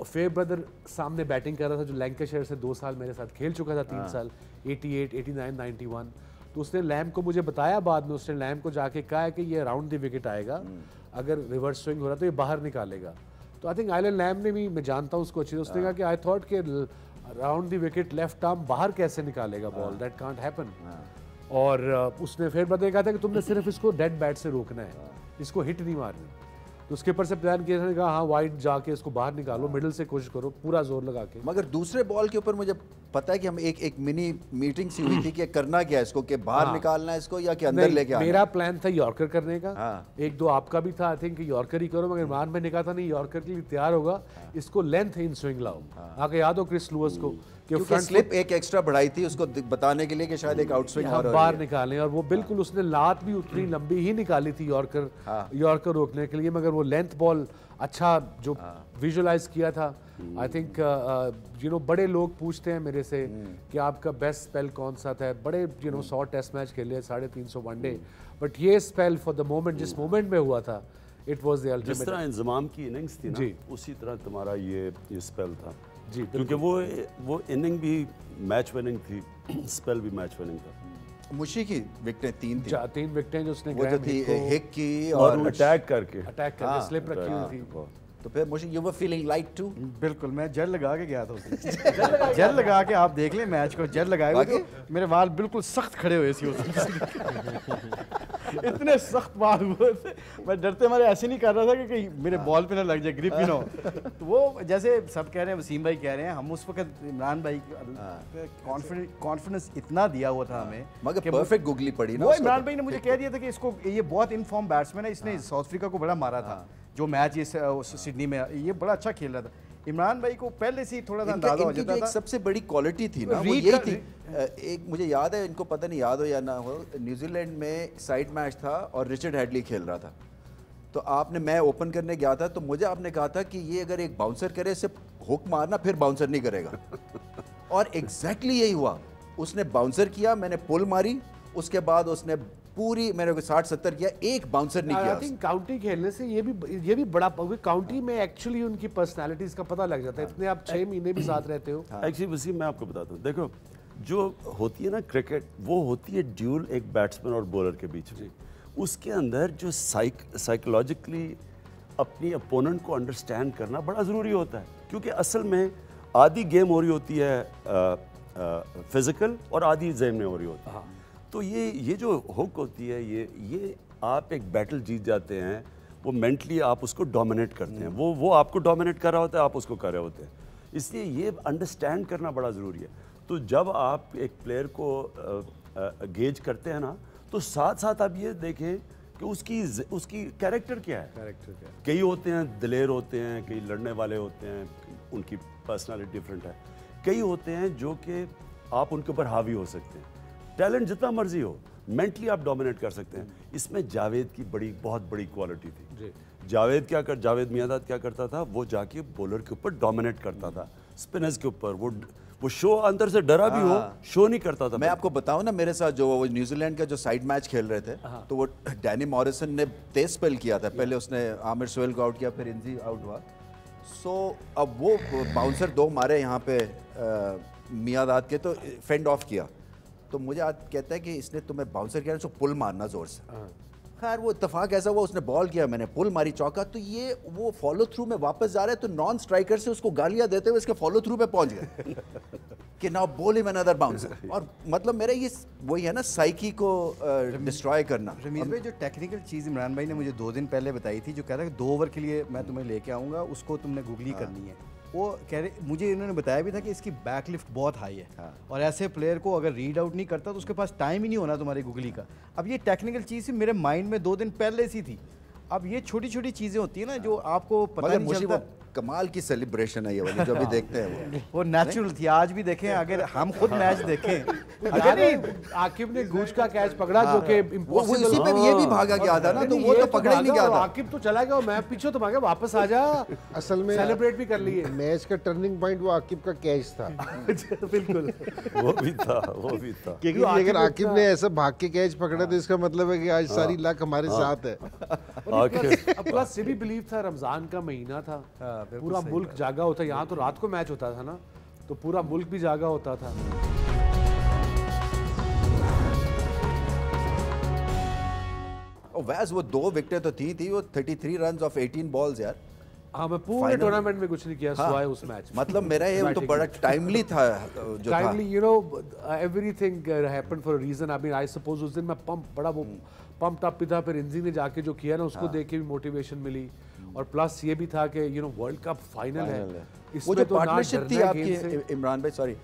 फेयर ब्रदर सामने बैटिंग कर रहा था जो लैंकाशायर से दो साल मेरे साथ खेल चुका था तीन साल अठासी, नवासी, इक्यानवे तो उसने लैम्ब को मुझे बताया बाद में उसने लैम्ब को जाके कहा है कि ये राउंड द विकेट आएगा अगर रिवर्स स्विंग हो रहा तो ये बाहर निकालेगा। तो आई थिंक आयलन लैम्ब ने भी मैं जानता हूँ उसको अच्छी उसने कहा कि आई थॉट कि round the wicket left arm बाहर कैसे निकालेगा बॉल दैट कांट हैपन। और उसने फिर बताया कहा था कि तुमने सिर्फ इसको डेड बैट से रोकना है इसको हिट नहीं मारनी। तो उसके ऊपर से प्लान किया कहा हाँ वाइड जाके इसको बाहर निकालो मिडिल से कोशिश करो पूरा जोर लगा के। मगर दूसरे बॉल के ऊपर मुझे पता है कि हम एक एक मिनी मीटिंग सी हुई थी कि करना क्या है इसको कि बाहर हाँ। निकालना है इसको या कि अंदर लेके आना। मेरा प्लान था यॉर्कर करने का हाँ। एक दो आपका भी था आई थिंक यॉर्कर ही करो मगर इमरान भाई ने कहा था नहीं यॉर्कर के लिए तैयार होगा इसको लेंथ इन स्विंग लाओ आगे याद हो क्रिस लुईस को क्योंकि स्लिप एक एक्स्ट्रा बढ़ाई थी उसको बताने के लिए कि शायद एक आउट स्विंग बाहर निकालें और वो बिल्कुल उसने लात भी उतनी लंबी ही निकाली थी यॉर्कर यॉर्कर रोकने के लिए मगर वो लेंथ बॉल अच्छा जो विजुलाइज किया था। आई थिंक यू नो बड़े लोग पूछते हैं मेरे से कि आपका बेस्ट स्पेल कौन सा था बड़े यू नो सौ टेस्ट मैच खेले साढ़े तीन सौ वनडे बट ये स्पेल फॉर द मोमेंट जिस मोमेंट में हुआ था इट वॉज द अल्टीमेट। जिस तरह इंजमाम की इनिंग्स थी ना उसी तरह तुम्हारा ये स्पेल था जी, क्योंकि वो वो इनिंग भी मैच विनिंग थी, स्पेल भी मैच विनिंग था। मुशी की विकेटें तीन थी, तीन विकेटें जो उसने वो जो थी हिक की और अटैक करके अटैक करके स्लिप रखी हुई थी। तो फिर Mushy you were feeling light too? बिल्कुल, मैं जेल लगा के गया था उसने। जेल लगा के आप देख लें मैच को, जेल लगाए हुए मेरे बाल बिल्कुल सख्त खड़े हुए थे, इतने सख्त बाल हुए थे। मैं डरते मारे ऐसे नहीं कर रहा था कि, कि मेरे बॉल पे ना लग जाए, ग्रिप भी ना हो। तो वो जैसे सब कह रहे हैं, वसीम भाई कह रहे हैं, हम उस वक्त इमरान भाई कॉन्फिडेंस कॉन्फिडेंस इतना दिया हुआ था हमें, मगर परफेक्ट गुगली पड़ी ना। वो इमरान भाई ने मुझे कह दिया था कि इसको, ये बहुत इनफॉर्म बैट्समैन है, इसने साउथ अफ्रीका को बड़ा मारा था जो मैच ये सिडनी में, ये बड़ा अच्छा खेल रहा था। इमरान भाई को पहले से ही थोड़ा सा अंदाजा हो जाता था। सबसे बड़ी क्वालिटी थी ना वो यही थी। एक मुझे याद है, इनको पता नहीं याद हो या ना हो, न्यूजीलैंड में साइड मैच था और रिचर्ड हैडली खेल रहा था। तो आपने, मैं ओपन करने गया था, तो मुझे आपने कहा था कि ये अगर एक बाउंसर करे इसे हुक मारना, फिर बाउंसर नहीं करेगा। और एग्जैक्टली यही हुआ, उसने बाउंसर किया, मैंने पुल मारी, उसके बाद उसने पूरी मेरे को साठ सत्तर किया, एक बाउंसर नहीं किया। काउंटी खेलने से ये भी ये भी बड़ा, काउंटी में एक्चुअली उनकी पर्सनालिटीज का पता लग जाता है। इतने आप छः महीने भी साथ रहते हो। एक्चुअली वसीम, मैं आपको बताता हूँ, देखो जो होती है ना क्रिकेट, वो होती है ड्यूल एक बैट्समैन और बॉलर के बीच में। उसके अंदर जो साइक साइकोलॉजिकली अपनी अपोनेंट को अंडरस्टैंड करना बड़ा ज़रूरी होता है, क्योंकि असल में आधी गेम हो रही होती है फिजिकल और आधी जहन में हो रही होती है। तो ये ये जो हुक होती है, ये ये आप एक बैटल जीत जाते हैं, वो मेंटली आप उसको डोमिनेट करते हैं, वो वो आपको डोमिनेट कर रहा होता है, आप उसको कर रहे होते हैं। इसलिए ये अंडरस्टैंड करना बड़ा ज़रूरी है। तो जब आप एक प्लेयर को गेज करते हैं ना, तो साथ साथ आप ये देखें कि उसकी उसकी कैरेक्टर क्या है। कैरेक्टर क्या है? कई होते हैं दिलेर होते हैं, कई लड़ने वाले होते हैं, उनकी पर्सनैलिटी डिफरेंट है। कई होते हैं जो कि आप उनके ऊपर हावी हो सकते हैं, टैलेंट जितना मर्जी हो, मेंटली आप डोमिनेट कर सकते हैं। इसमें जावेद की बड़ी बहुत बड़ी क्वालिटी थी। जावेद क्या कर जावेद मियांदाद क्या करता था, वो जाके बॉलर के ऊपर डोमिनेट करता था, स्पिनर्स के ऊपर। वो वो शो अंदर से डरा भी हो, शो नहीं करता था। मैं आपको बताऊं ना, मेरे साथ जो वो न्यूजीलैंड का जो साइड मैच खेल रहे थे, तो वो डैनी मॉरिसन ने तेज स्पेल किया था, पहले उसने आमिर सोहेल को आउट किया, फिर इंजी आउट हुआ। सो अब वो बाउंसर दो मारे यहाँ पे मियांदाद के, तो फेंड ऑफ किया। तो मुझे आज कहता है कि इसने तुम्हें बाउंसर किया, उसको पुल मारना जोर से। खैर वो इतफाक ऐसा हुआ, उसने बॉल किया, मैंने पुल मारी, चौका। तो ये वो फॉलो थ्रू में वापस जा रहा है, तो नॉन स्ट्राइकर से उसको गालियां देते हुए इसके फॉलो थ्रू पे पहुंच गए कि now bowl him another bouncer. और मतलब मेरा ये वही है ना, साइकी को डिस्ट्रॉय करना। रमीज भाई, जो टेक्निकल चीज़ इमरान भाई ने मुझे दो दिन पहले बताई थी, जो कह रहा है दो ओवर के लिए मैं तुम्हें लेके आऊँगा, उसको तुमने गूगली करनी है। वो कह रहे, मुझे इन्होंने बताया भी था कि इसकी बैकलिफ्ट बहुत हाई है। हाँ। और ऐसे प्लेयर को अगर रीड आउट नहीं करता तो उसके पास टाइम ही नहीं होना तुम्हारी गुगली का। अब ये टेक्निकल चीज़ मेरे माइंड में दो दिन पहले से थी। अब ये छोटी छोटी चीज़ें होती है ना, जो आपको पता नहीं चलता। कमाल की सेलिब्रेशन है ये वाली, जो भी देखते हैं वो वो नेचुरल थी। आज भी देखें, अगर हम खुद मैच देखें, अगर आकिब ने गूंज का कैच पकड़ा जो कि इम्पॉसिबल, उसी पे ये भी भागा गया था ना, तो वो तो पकड़ा ही नहीं गया था। आकिब तो चला गया, मैं पीछे तो भागा, वापस आ जा। असल में सेलिब्रेट भी कर लिए। मैच का टर्निंग पॉइंट वो आकिब का कैच था। बिल्कुल, वो भी था, वो भी था। क्योंकि अगर आकिब ने ऐसा भाग के कैच पकड़ा तो इसका मतलब है कि आज सारी लक हमारे साथ है। प्लस ये भी बिलीव था, रमजान का महीना था, पूरा मुल्क जागा होता। यहाँ तो रात को मैच होता था ना, तो पूरा मुल्क भी जागा होता था। वैस वो दो विकेटें तो थी थी वो तैंतीस रन्स ऑफ अठारह बॉल्स यार। हाँ, मैं पूरे टूर्नामेंट में कुछ नहीं किया सिवाय उस मैच। मतलब मेरा ये तो बड़ा टाइमली था जो था। Timely, you know, everything happened for a reason. I mean I suppose उस दिन मैं पंप बड़ा वो पंप अप भी था, फिर इंजी ने जाके जो किया ना, उसको देख के भी मोटिवेशन मिली। और प्लस ये भी था कि you know world cup final है, वो जो पार्टनरशिप थी आपकी इमरान भाई, सॉरी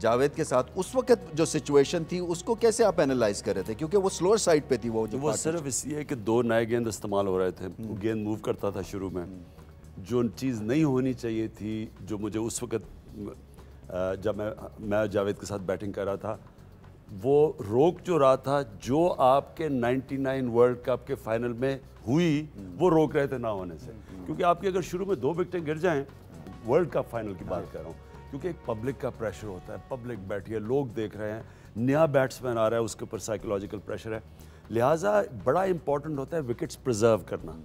जावेद के साथ, उस वक्त जो सिचुएशन थी उसको कैसे आप एनालाइज कर रहे थे, क्योंकि वो स्लोअर साइड पे थी। वो जो वो सिर्फ इसलिए कि दो नए गेंद इस्तेमाल हो रहे थे, गेंद मूव करता था शुरू में, जो चीज़ नहीं होनी चाहिए थी। जो मुझे उस वक्त जब मैं मैं जावेद के साथ बैटिंग कर रहा था, वो रोक जो रहा था, जो आपके नाइन्टी नाइन वर्ल्ड कप के फाइनल में हुई, वो रोक रहे थे ना होने से। क्योंकि आपके अगर शुरू में दो विकेटें गिर जाएं, वर्ल्ड कप फाइनल की बात कर रहा हूँ, क्योंकि एक पब्लिक का प्रेशर होता है, पब्लिक बैठी है, लोग देख रहे हैं, नया बैट्समैन आ रहा है, उसके ऊपर साइकोलॉजिकल प्रेशर है। लिहाजा बड़ा इंपॉर्टेंट होता है विकेट्स प्रिजर्व करना,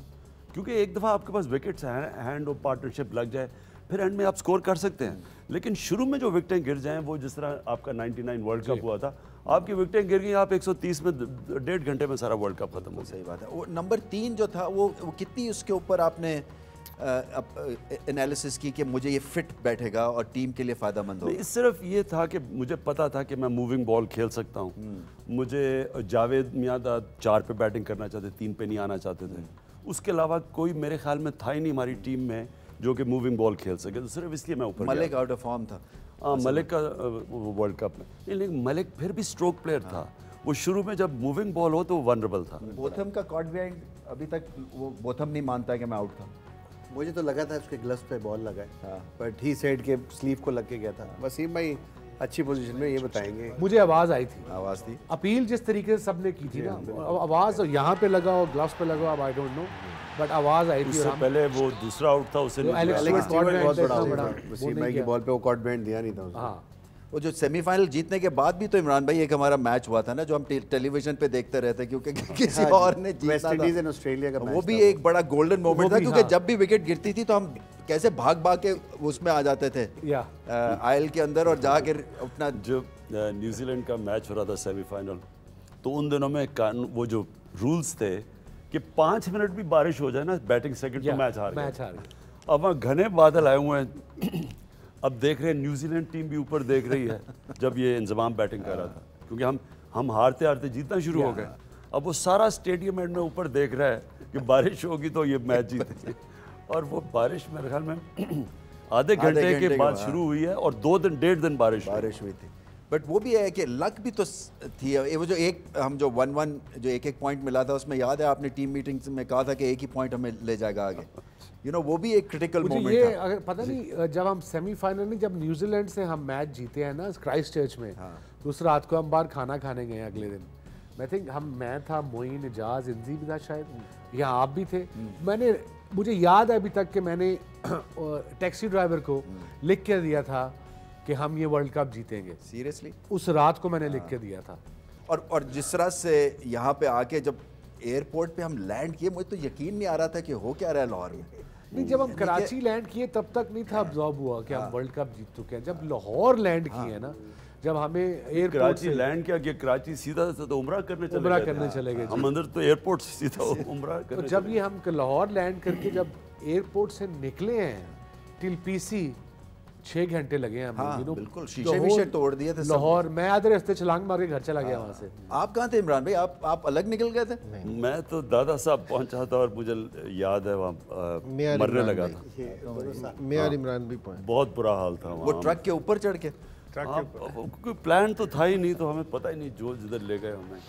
क्योंकि एक दफ़ा आपके पास विकेट्स हैं, हैंड और पार्टनरशिप लग जाए, फिर एंड में आप स्कोर कर सकते हैं, लेकिन शुरू में जो विकटें गिर जाएं, वो जिस तरह आपका नाइन्टी नाइन वर्ल्ड कप हुआ था, आपकी विकटें गिर गई, आप एक सौ तीस में डेढ़ घंटे में सारा वर्ल्ड कप खत्म हो। सही बात है। वो नंबर तीन जो था वो, वो कितनी उसके ऊपर आपने एनालिसिस की कि मुझे ये फिट बैठेगा और टीम के लिए फ़ायदा मंद होगा? सिर्फ ये था कि मुझे पता था कि मैं मूविंग बॉल खेल सकता हूँ। मुझे जावेद मियांदाद चार पे बैटिंग करना चाहते, तीन पे नहीं आना चाहते थे। उसके अलावा कोई मेरे ख्याल में था ही नहीं हमारी टीम में जो कि मूविंग बॉल खेल सके, तो सिर्फ इसलिए मैं ऊपर। मलिक आउट ऑफ फॉर्म था। हाँ, मलिक का वर्ल्ड कप में नहीं, लेकिन मलिक फिर भी स्ट्रोक प्लेयर था। वो शुरू में जब मूविंग बॉल हो तो वनरेबल था। बोथम का कॉट बिहाइंड, अभी तक वो बोथम नहीं मानता कि मैं आउट था। मुझे तो लगा था उसके ग्लव्स पे बॉल लगा है, बट ही सेड के स्लीव को लग के गया था। वसीम भाई अच्छी पोजीशन में, ये बताएंगे। मुझे आवाज़ आई थी, आवाज़ थी, अपील जिस तरीके से सबने की थी ना, आवाज़ यहाँ पे लगा और ग्लव्स पे लगा, अब आई डोंट नो, बट आवाज़ आई थी। उससे पहले वो दूसरा आउट था, उससे वसीम भाई की बॉल पे वो कॉट बैंड दिया नहीं था। हाँ, वो जो सेमीफाइनल जीतने के बाद भी तो इमरान भाई एक हमारा मैच हुआ था ना, जो हम टे, टेलीविजन पे देखते रहते, क्योंकि किसी हाँ, और ने जीता, वेस्ट इंडीज एंड ऑस्ट्रेलिया का मैच, वो भी था, एक बड़ा गोल्डन मोमेंट था, क्योंकि हाँ, जब भी विकेट गिरती थी तो हम कैसे भाग भाग के उसमें आ जाते थे आयल के अंदर और जाके अपना। जो न्यूजीलैंड का मैच हो रहा था सेमीफाइनल, तो उन दिनों में वो जो रूल्स थे कि पाँच मिनट भी बारिश हो जाए ना बैटिंग सेकेंड तो मैच हार गया। अब वहाँ घने बादल आए हुए हैं, अब देख रहे हैं न्यूजीलैंड टीम भी ऊपर देख रही है जब ये इंजमाम बैटिंग कर रहा था, क्योंकि हम हम हारते हारते जीतना शुरू हो गए। अब वो सारा स्टेडियम एंड में ऊपर देख रहा है कि बारिश होगी तो ये मैच जीतेंगे। और वो बारिश मेरे ख्याल में आधे घंटे के बाद शुरू हुई है और दो दिन डेढ़ दिन बारिश बारिश हुई थी। बट वो भी है कि लक भी तो थी। वो जो एक हम जो वन वन जो एक एक पॉइंट मिला था, उसमें याद है आपने टीम मीटिंग में कहा था कि एक ही पॉइंट हमें ले जाएगा आगे, यू you नो know, वो भी एक क्रिटिकल मोमेंट ये था। अगर पता नहीं, जब हम सेमीफाइनल में जब न्यूजीलैंड से हम मैच जीते हैं ना क्राइस्ट चर्च में, हाँ, तो उस रात को हम बाहर खाना खाने गए अगले दिन। मैं थिंक हम मैं था, मोइन, इजाज, इंजी भी था शायद, या आप भी थे। मैंने मुझे याद है अभी तक कि मैंने टैक्सी ड्राइवर को लिख के दिया था कि हम ये वर्ल्ड कप जीतेंगे। सीरियसली उस रात को मैंने हाँ, लिख के दिया था। और और जिस तरह से यहाँ पे आके जब एयरपोर्ट पे हम लैंड किए, मुझे तो यकीन नहीं आ रहा था कि हो क्या रहा है लाहौर में। नहीं, जब हम कराची लैंड किए तब तक नहीं था अब्जॉर्ब हुआ कि हम वर्ल्ड कप जीत चुके हैं। जब लाहौर लैंड किए ना, जब हमें एयरपोर्ट कराची लैंड किया कि कराची सीधा से तो उम्रा करने चले उम्रा करने चले गए हम अंदर, तो एयरपोर्ट से सीधा उम्रा करने। जब ये हम लाहौर लैंड करके जब एयरपोर्ट से निकले हैं टिल पीसी छः घंटे लगे हैं। हाँ, बिल्कुल, शीशे वीशे तोड़ दिए थे लाहौर। मैं आधे रास्ते छलांग मार के घर चला गया वहाँ से। आप कहाँ थे इमरान भाई? आप आप अलग निकल गए थे? मैं तो दादा साहब पहुँचा था और मुझे याद है वहाँ मरने लगा था मैं और इमरान भी। बहुत बुरा हाल था। वो ट्रक के ऊपर चढ़ के, कोई प्लान तो था ही नहीं, तो हमें पता ही नहीं जो जिधर ले गए हमें।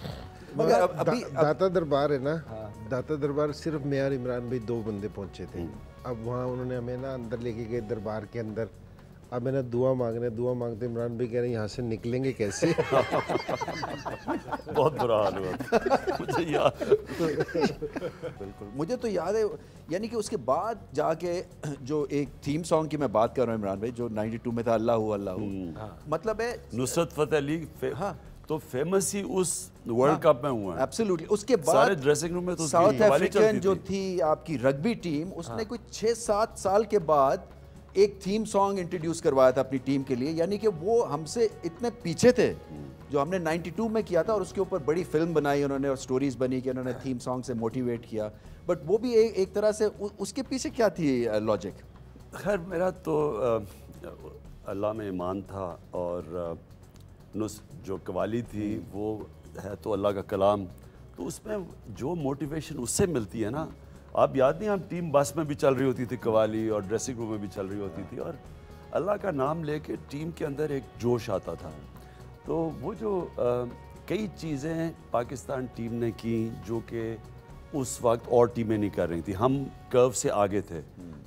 मगर अब अभी दाता दरबार है ना, दाता दरबार सिर्फ मैं और इमरान भाई दो बंदे पहुँचे थे। अब वहाँ उन्होंने हमें ना अंदर लेके गए दरबार के अंदर। अब मैंने दुआ मांगने दुआ मांगते इमरान भाई कह रहे हैं यहाँ से निकलेंगे कैसे। बहुत बुरा हाल हुआ मुझे याद। बिल्कुल, मुझे तो याद है, यानी कि उसके बाद जाके जो एक थीम सॉन्ग की मैं बात कर रहा हूँ इमरान भाई, जो नाइन्टी टू में था, अल्लाह हू अल्लाह हू, मतलब है नुसरत फतेह अली। हाँ, तो फेमस ही उस वर्ल्ड कप में हुआ है। एब्सोल्युटली। उसके बाद सारे ड्रेसिंग रूम में तो साउथ अफ्रीकन जो थी आपकी रग्बी टीम, उसने कोई छः सात साल के बाद एक थीम सॉन्ग इंट्रोड्यूस करवाया था अपनी टीम के लिए। यानी कि वो हमसे इतने पीछे थे जो हमने नाइन्टी टू में किया था, और उसके ऊपर बड़ी फिल्म बनाई उन्होंने और स्टोरीज बनी कि उन्होंने थीम सॉन्ग से मोटिवेट किया। बट वो भी एक एक तरह से उ, उसके पीछे क्या थी लॉजिक? खैर, मेरा तो अल्लाह में ईमान था, और नुस जो कवाली थी वो है तो अल्लाह का कलाम, तो उसमें जो मोटिवेशन उससे मिलती है ना, आप याद नहीं हम टीम बस में भी चल रही होती थी कवाली, और ड्रेसिंग रूम में भी चल रही होती थी, और अल्लाह का नाम लेके टीम के अंदर एक जोश आता था। तो वो जो आ, कई चीज़ें पाकिस्तान टीम ने की जो कि उस वक्त और टीमें नहीं कर रही थी। हम कर्व से आगे थे,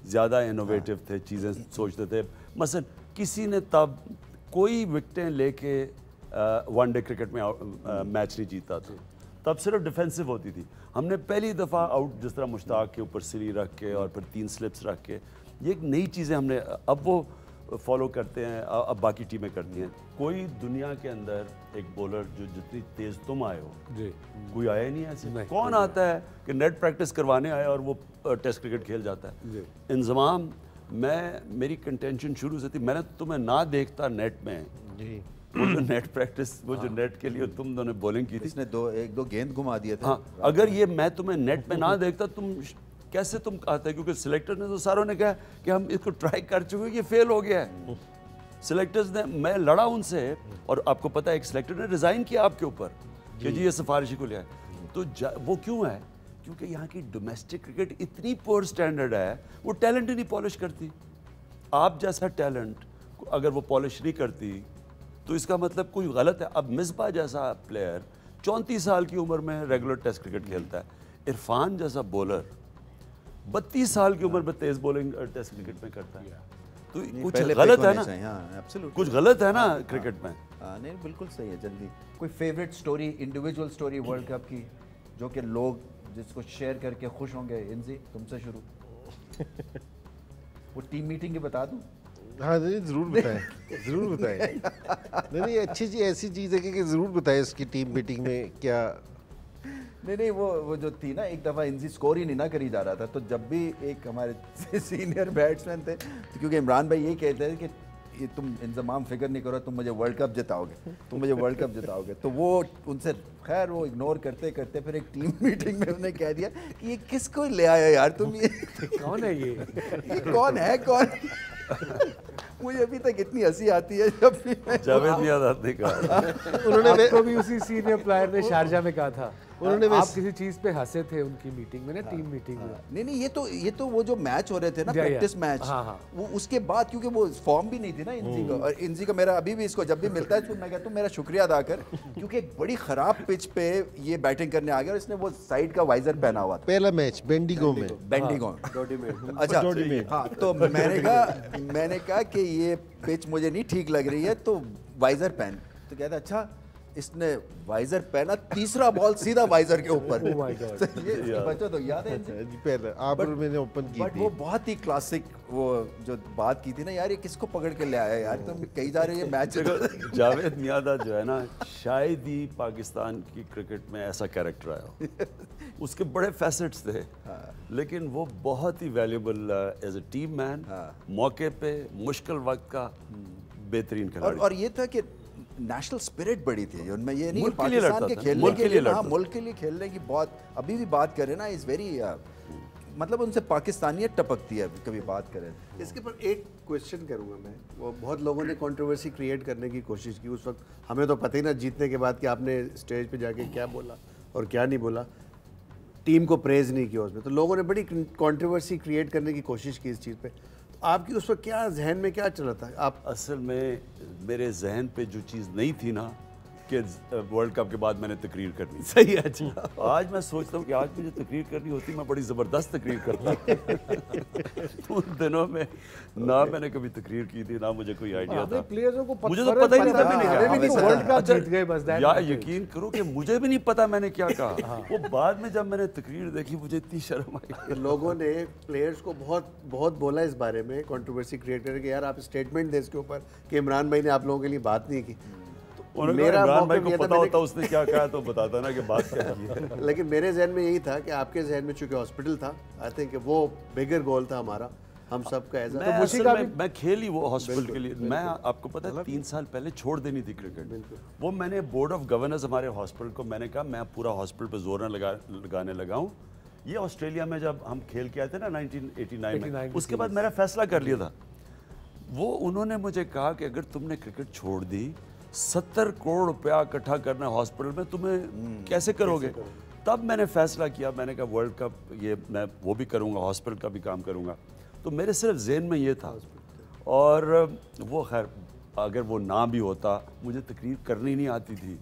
ज़्यादा इनोवेटिव थे, चीज़ें सोचते थे। मसलन किसी ने तब कोई विकटें लेके वनडे क्रिकेट में आ, आ, मैच नहीं जीता था, तब सिर्फ डिफेंसिव होती थी। हमने पहली दफ़ा आउट जिस तरह मुश्ताक के ऊपर सिली रख के और फिर तीन स्लिप्स रख के, ये एक नई चीज़ें हमने अब वो फॉलो करते हैं, अब बाकी टीमें करती हैं। कोई दुनिया के अंदर एक बॉलर जो जितनी तेज़ तुम आए हो जी, कोई आया नहीं ऐसे। नहीं, कौन नहीं आता है कि नेट प्रैक्टिस करवाने आया और वो टेस्ट क्रिकेट खेल जाता है। इंजमाम मैं मेरी कंटेंशन शुरू से थी, मैंने तुम्हें ना देखता नेट में जी, वो जो नेट प्रैक्टिस, वो हाँ, जो नेट के लिए तुम दोनों बॉलिंग की थी, इसने दो एक दो गेंद घुमा दिए थे हाँ, अगर ये मैं तुम्हें नेट में ना देखता तुम कैसे तुम आते, क्योंकि सिलेक्टर ने तो सारों ने कहा कि हम इसको ट्राई कर चुके हैं, ये फेल हो गया है। सिलेक्टर्स ने, मैं लड़ा उनसे और आपको पता है एक सिलेक्टर ने रिज़ाइन किया आपके ऊपर कि जी ये सिफारिशी को ले आए, तो वो क्यों है? क्योंकि यहाँ की डोमेस्टिक क्रिकेट इतनी पुअर स्टैंडर्ड है, वो टैलेंट ही नहीं पॉलिश करती। आप जैसा टैलेंट अगर वो पॉलिश नहीं करती तो इसका मतलब कोई गलत है। अब मिसबा जैसा प्लेयर चौंतीस साल की उम्र में रेगुलर टेस्ट क्रिकेट खेलता है, इरफान जैसा बॉलर बत्तीस साल की उम्र में तेज बॉलिंग टेस्ट क्रिकेट में करता है, तो कुछ गलत है ना, कुछ गलत है ना क्रिकेट में। नहीं बिल्कुल सही है। जल्दी कोई favourite story, individual story world cup की जो कि लोग जिसको शेयर करके खुश होंगे? इनजी तुमसे शुरू। वो टीम मीटिंग की बता दूं? हाँ जी ज़रूर बताएं, ज़रूर बताएं। नहीं नहीं अच्छी चीज़, ऐसी चीज़ है कि ज़रूर बताएं उसकी टीम मीटिंग में क्या। नहीं नहीं वो वो जो थी ना, एक दफ़ा इनजी स्कोर ही नहीं ना करी जा रहा था, तो जब भी एक हमारे सीनियर बैट्समैन थे, तो क्योंकि इमरान भाई ये कहते हैं कि ये तुम इंतज़ाम फिक्र नहीं करो, तुम मुझे वर्ल्ड कप जिताओगे, तुम मुझे वर्ल्ड कप जिताओगे, तो वो उनसे खैर वो इग्नोर करते करते फिर एक टीम मीटिंग में उन्होंने कह दिया कि ये किसको ले आया यार तुम, ये कौन है, ये ये कौन है कौन? मुझे अभी तक इतनी हंसी आती है जब भी जावेद मियांदाद ने कहा, उन्होंने तो भी उसी सीनियर प्लेयर ने शारजा में कहा था, उन्होंने आप किसी चीज़ पे हंसे थे उनकी मीटिंग में ना, टीम मीटिंग में। नहीं नहीं ये तो ये तो वो जो मैच हो रहे थे ना, प्रैक्टिस मैच, वो उसके बाद क्योंकि वो फॉर्म भी नहीं थी ना इनजी का, और इनजी का मेरा अभी भी इसको जब भी मिलता है तो मैं कहता हूँ मेरा शुक्रिया अदा कर, क्योंकि एक बड़ी ख़राब पिच पे ये बैटिंग करने आ गया और इसने वो साइड का वाइजर पहना हुआ था। पहला मैच बेंडिगो में, बेंडिगो अच्छा हाँ, तो मैंने कहा मैंने कहा कि ये पिच मुझे नहीं ठीक लग रही है, तो वाइजर पहन, तो कहता अच्छा इसने वाइजर पहना, तीसरा बॉल सीधा वाइजर के ऊपर। बच्चों तो याद है मैंने ओपन की थी, वो बहुत ही क्लासिक वो जो बात की थी ना यार, ये किसको पकड़ के ले आया यार तुम, कहीं जा रहे हो ये मैच। जावेद मियांदाद जो है ना, शायद ही पाकिस्तान की क्रिकेट में ऐसा कैरेक्टर आया। उसके बड़े फैसेट्स थे लेकिन वो बहुत ही valuable as a team man, मौके पे मुश्किल वक्त का बेहतरीन खिलाड़ी, और ये था कि नेशनल स्पिरिट बड़ी थी उनमें, ये नहीं पाकिस्तान के खेलने के लिए, हाँ मुल्क के लिए खेलने की बहुत, अभी भी बात करें ना इज़ वेरी uh, मतलब उनसे पाकिस्तानियत टपकती है कभी बात करें इसके पर। एक क्वेश्चन करूँगा मैं, वो बहुत लोगों ने कंट्रोवर्सी क्रिएट करने की कोशिश की उस वक्त, हमें तो पता ही ना जीतने के बाद कि आपने स्टेज पर जाके क्या बोला और क्या नहीं बोला, टीम को प्रेज़ नहीं किया उसमें, तो लोगों ने बड़ी कंट्रोवर्सी क्रिएट करने की कोशिश की इस चीज़ पर, आपकी उस पर क्या जहन में क्या चला था आप? असल में मेरे जहन पे जो चीज़ नहीं थी ना कि वर्ल्ड कप के बाद मैंने तकरीर करनी, सही है अच्छा। आज मैं सोचता हूँ कि आज मुझे तकरीर करनी होती, मैं बड़ी ज़बरदस्त तकरीर करता। उन दिनों में ना मैंने कभी तकरीर की थी, ना मुझे कोई आइडिया था, प्लेयरों को मुझे तो पता ही नहीं था, मैंने वर्ल्ड कप जीत गए बस। या यकीन करो कि मुझे भी नहीं पता मैंने क्या कहा, वो बाद में जब मैंने तकरीर देखी मुझे इतनी शर्म आई। लोगों ने प्लेयर्स को बहुत बहुत बोला इस बारे में, कंट्रोवर्सी क्रिएट करके यार आप स्टेटमेंट दें इसके ऊपर कि इमरान भाई ने आप लोगों के लिए बात नहीं की, मेरा भाई को पता होता उसने क्या कहा तो बताता ना कि बात क्या है। लेकिन मेरे जहन में यही था कि आपके जहन में चूंकि हॉस्पिटल था, आई थिंक वो बिगर गोल था हमारा, हम सब का ऐसा, तो उसी का मैं खेली वो हॉस्पिटल के लिए। मैं आपको पता है तीन साल पहले छोड़ देनी थी क्रिकेट, वो मैंने बोर्ड ऑफ गवर्नर्स हमारे हॉस्पिटल को, मैंने कहा मैं पूरा हॉस्पिटल पर जोर न लगाने लगा हूँ। ये ऑस्ट्रेलिया में जब हम खेल के आए थे ना नाइनटीन एटी नाइन में, उसके बाद मैंने फैसला कर लिया था। वो उन्होंने मुझे कहा कि अगर तुमने क्रिकेट छोड़ दी, सत्तर करोड़ रुपया इकट्ठा करना हॉस्पिटल में, तुम्हें कैसे करोगे? तब मैंने फैसला किया, मैंने कहा वर्ल्ड कप ये मैं वो भी करूँगा, हॉस्पिटल का भी काम करूँगा। तो मेरे सिर्फ जेन में ये था, और वो खैर अगर वो ना भी होता मुझे तकरीर करनी नहीं आती थी।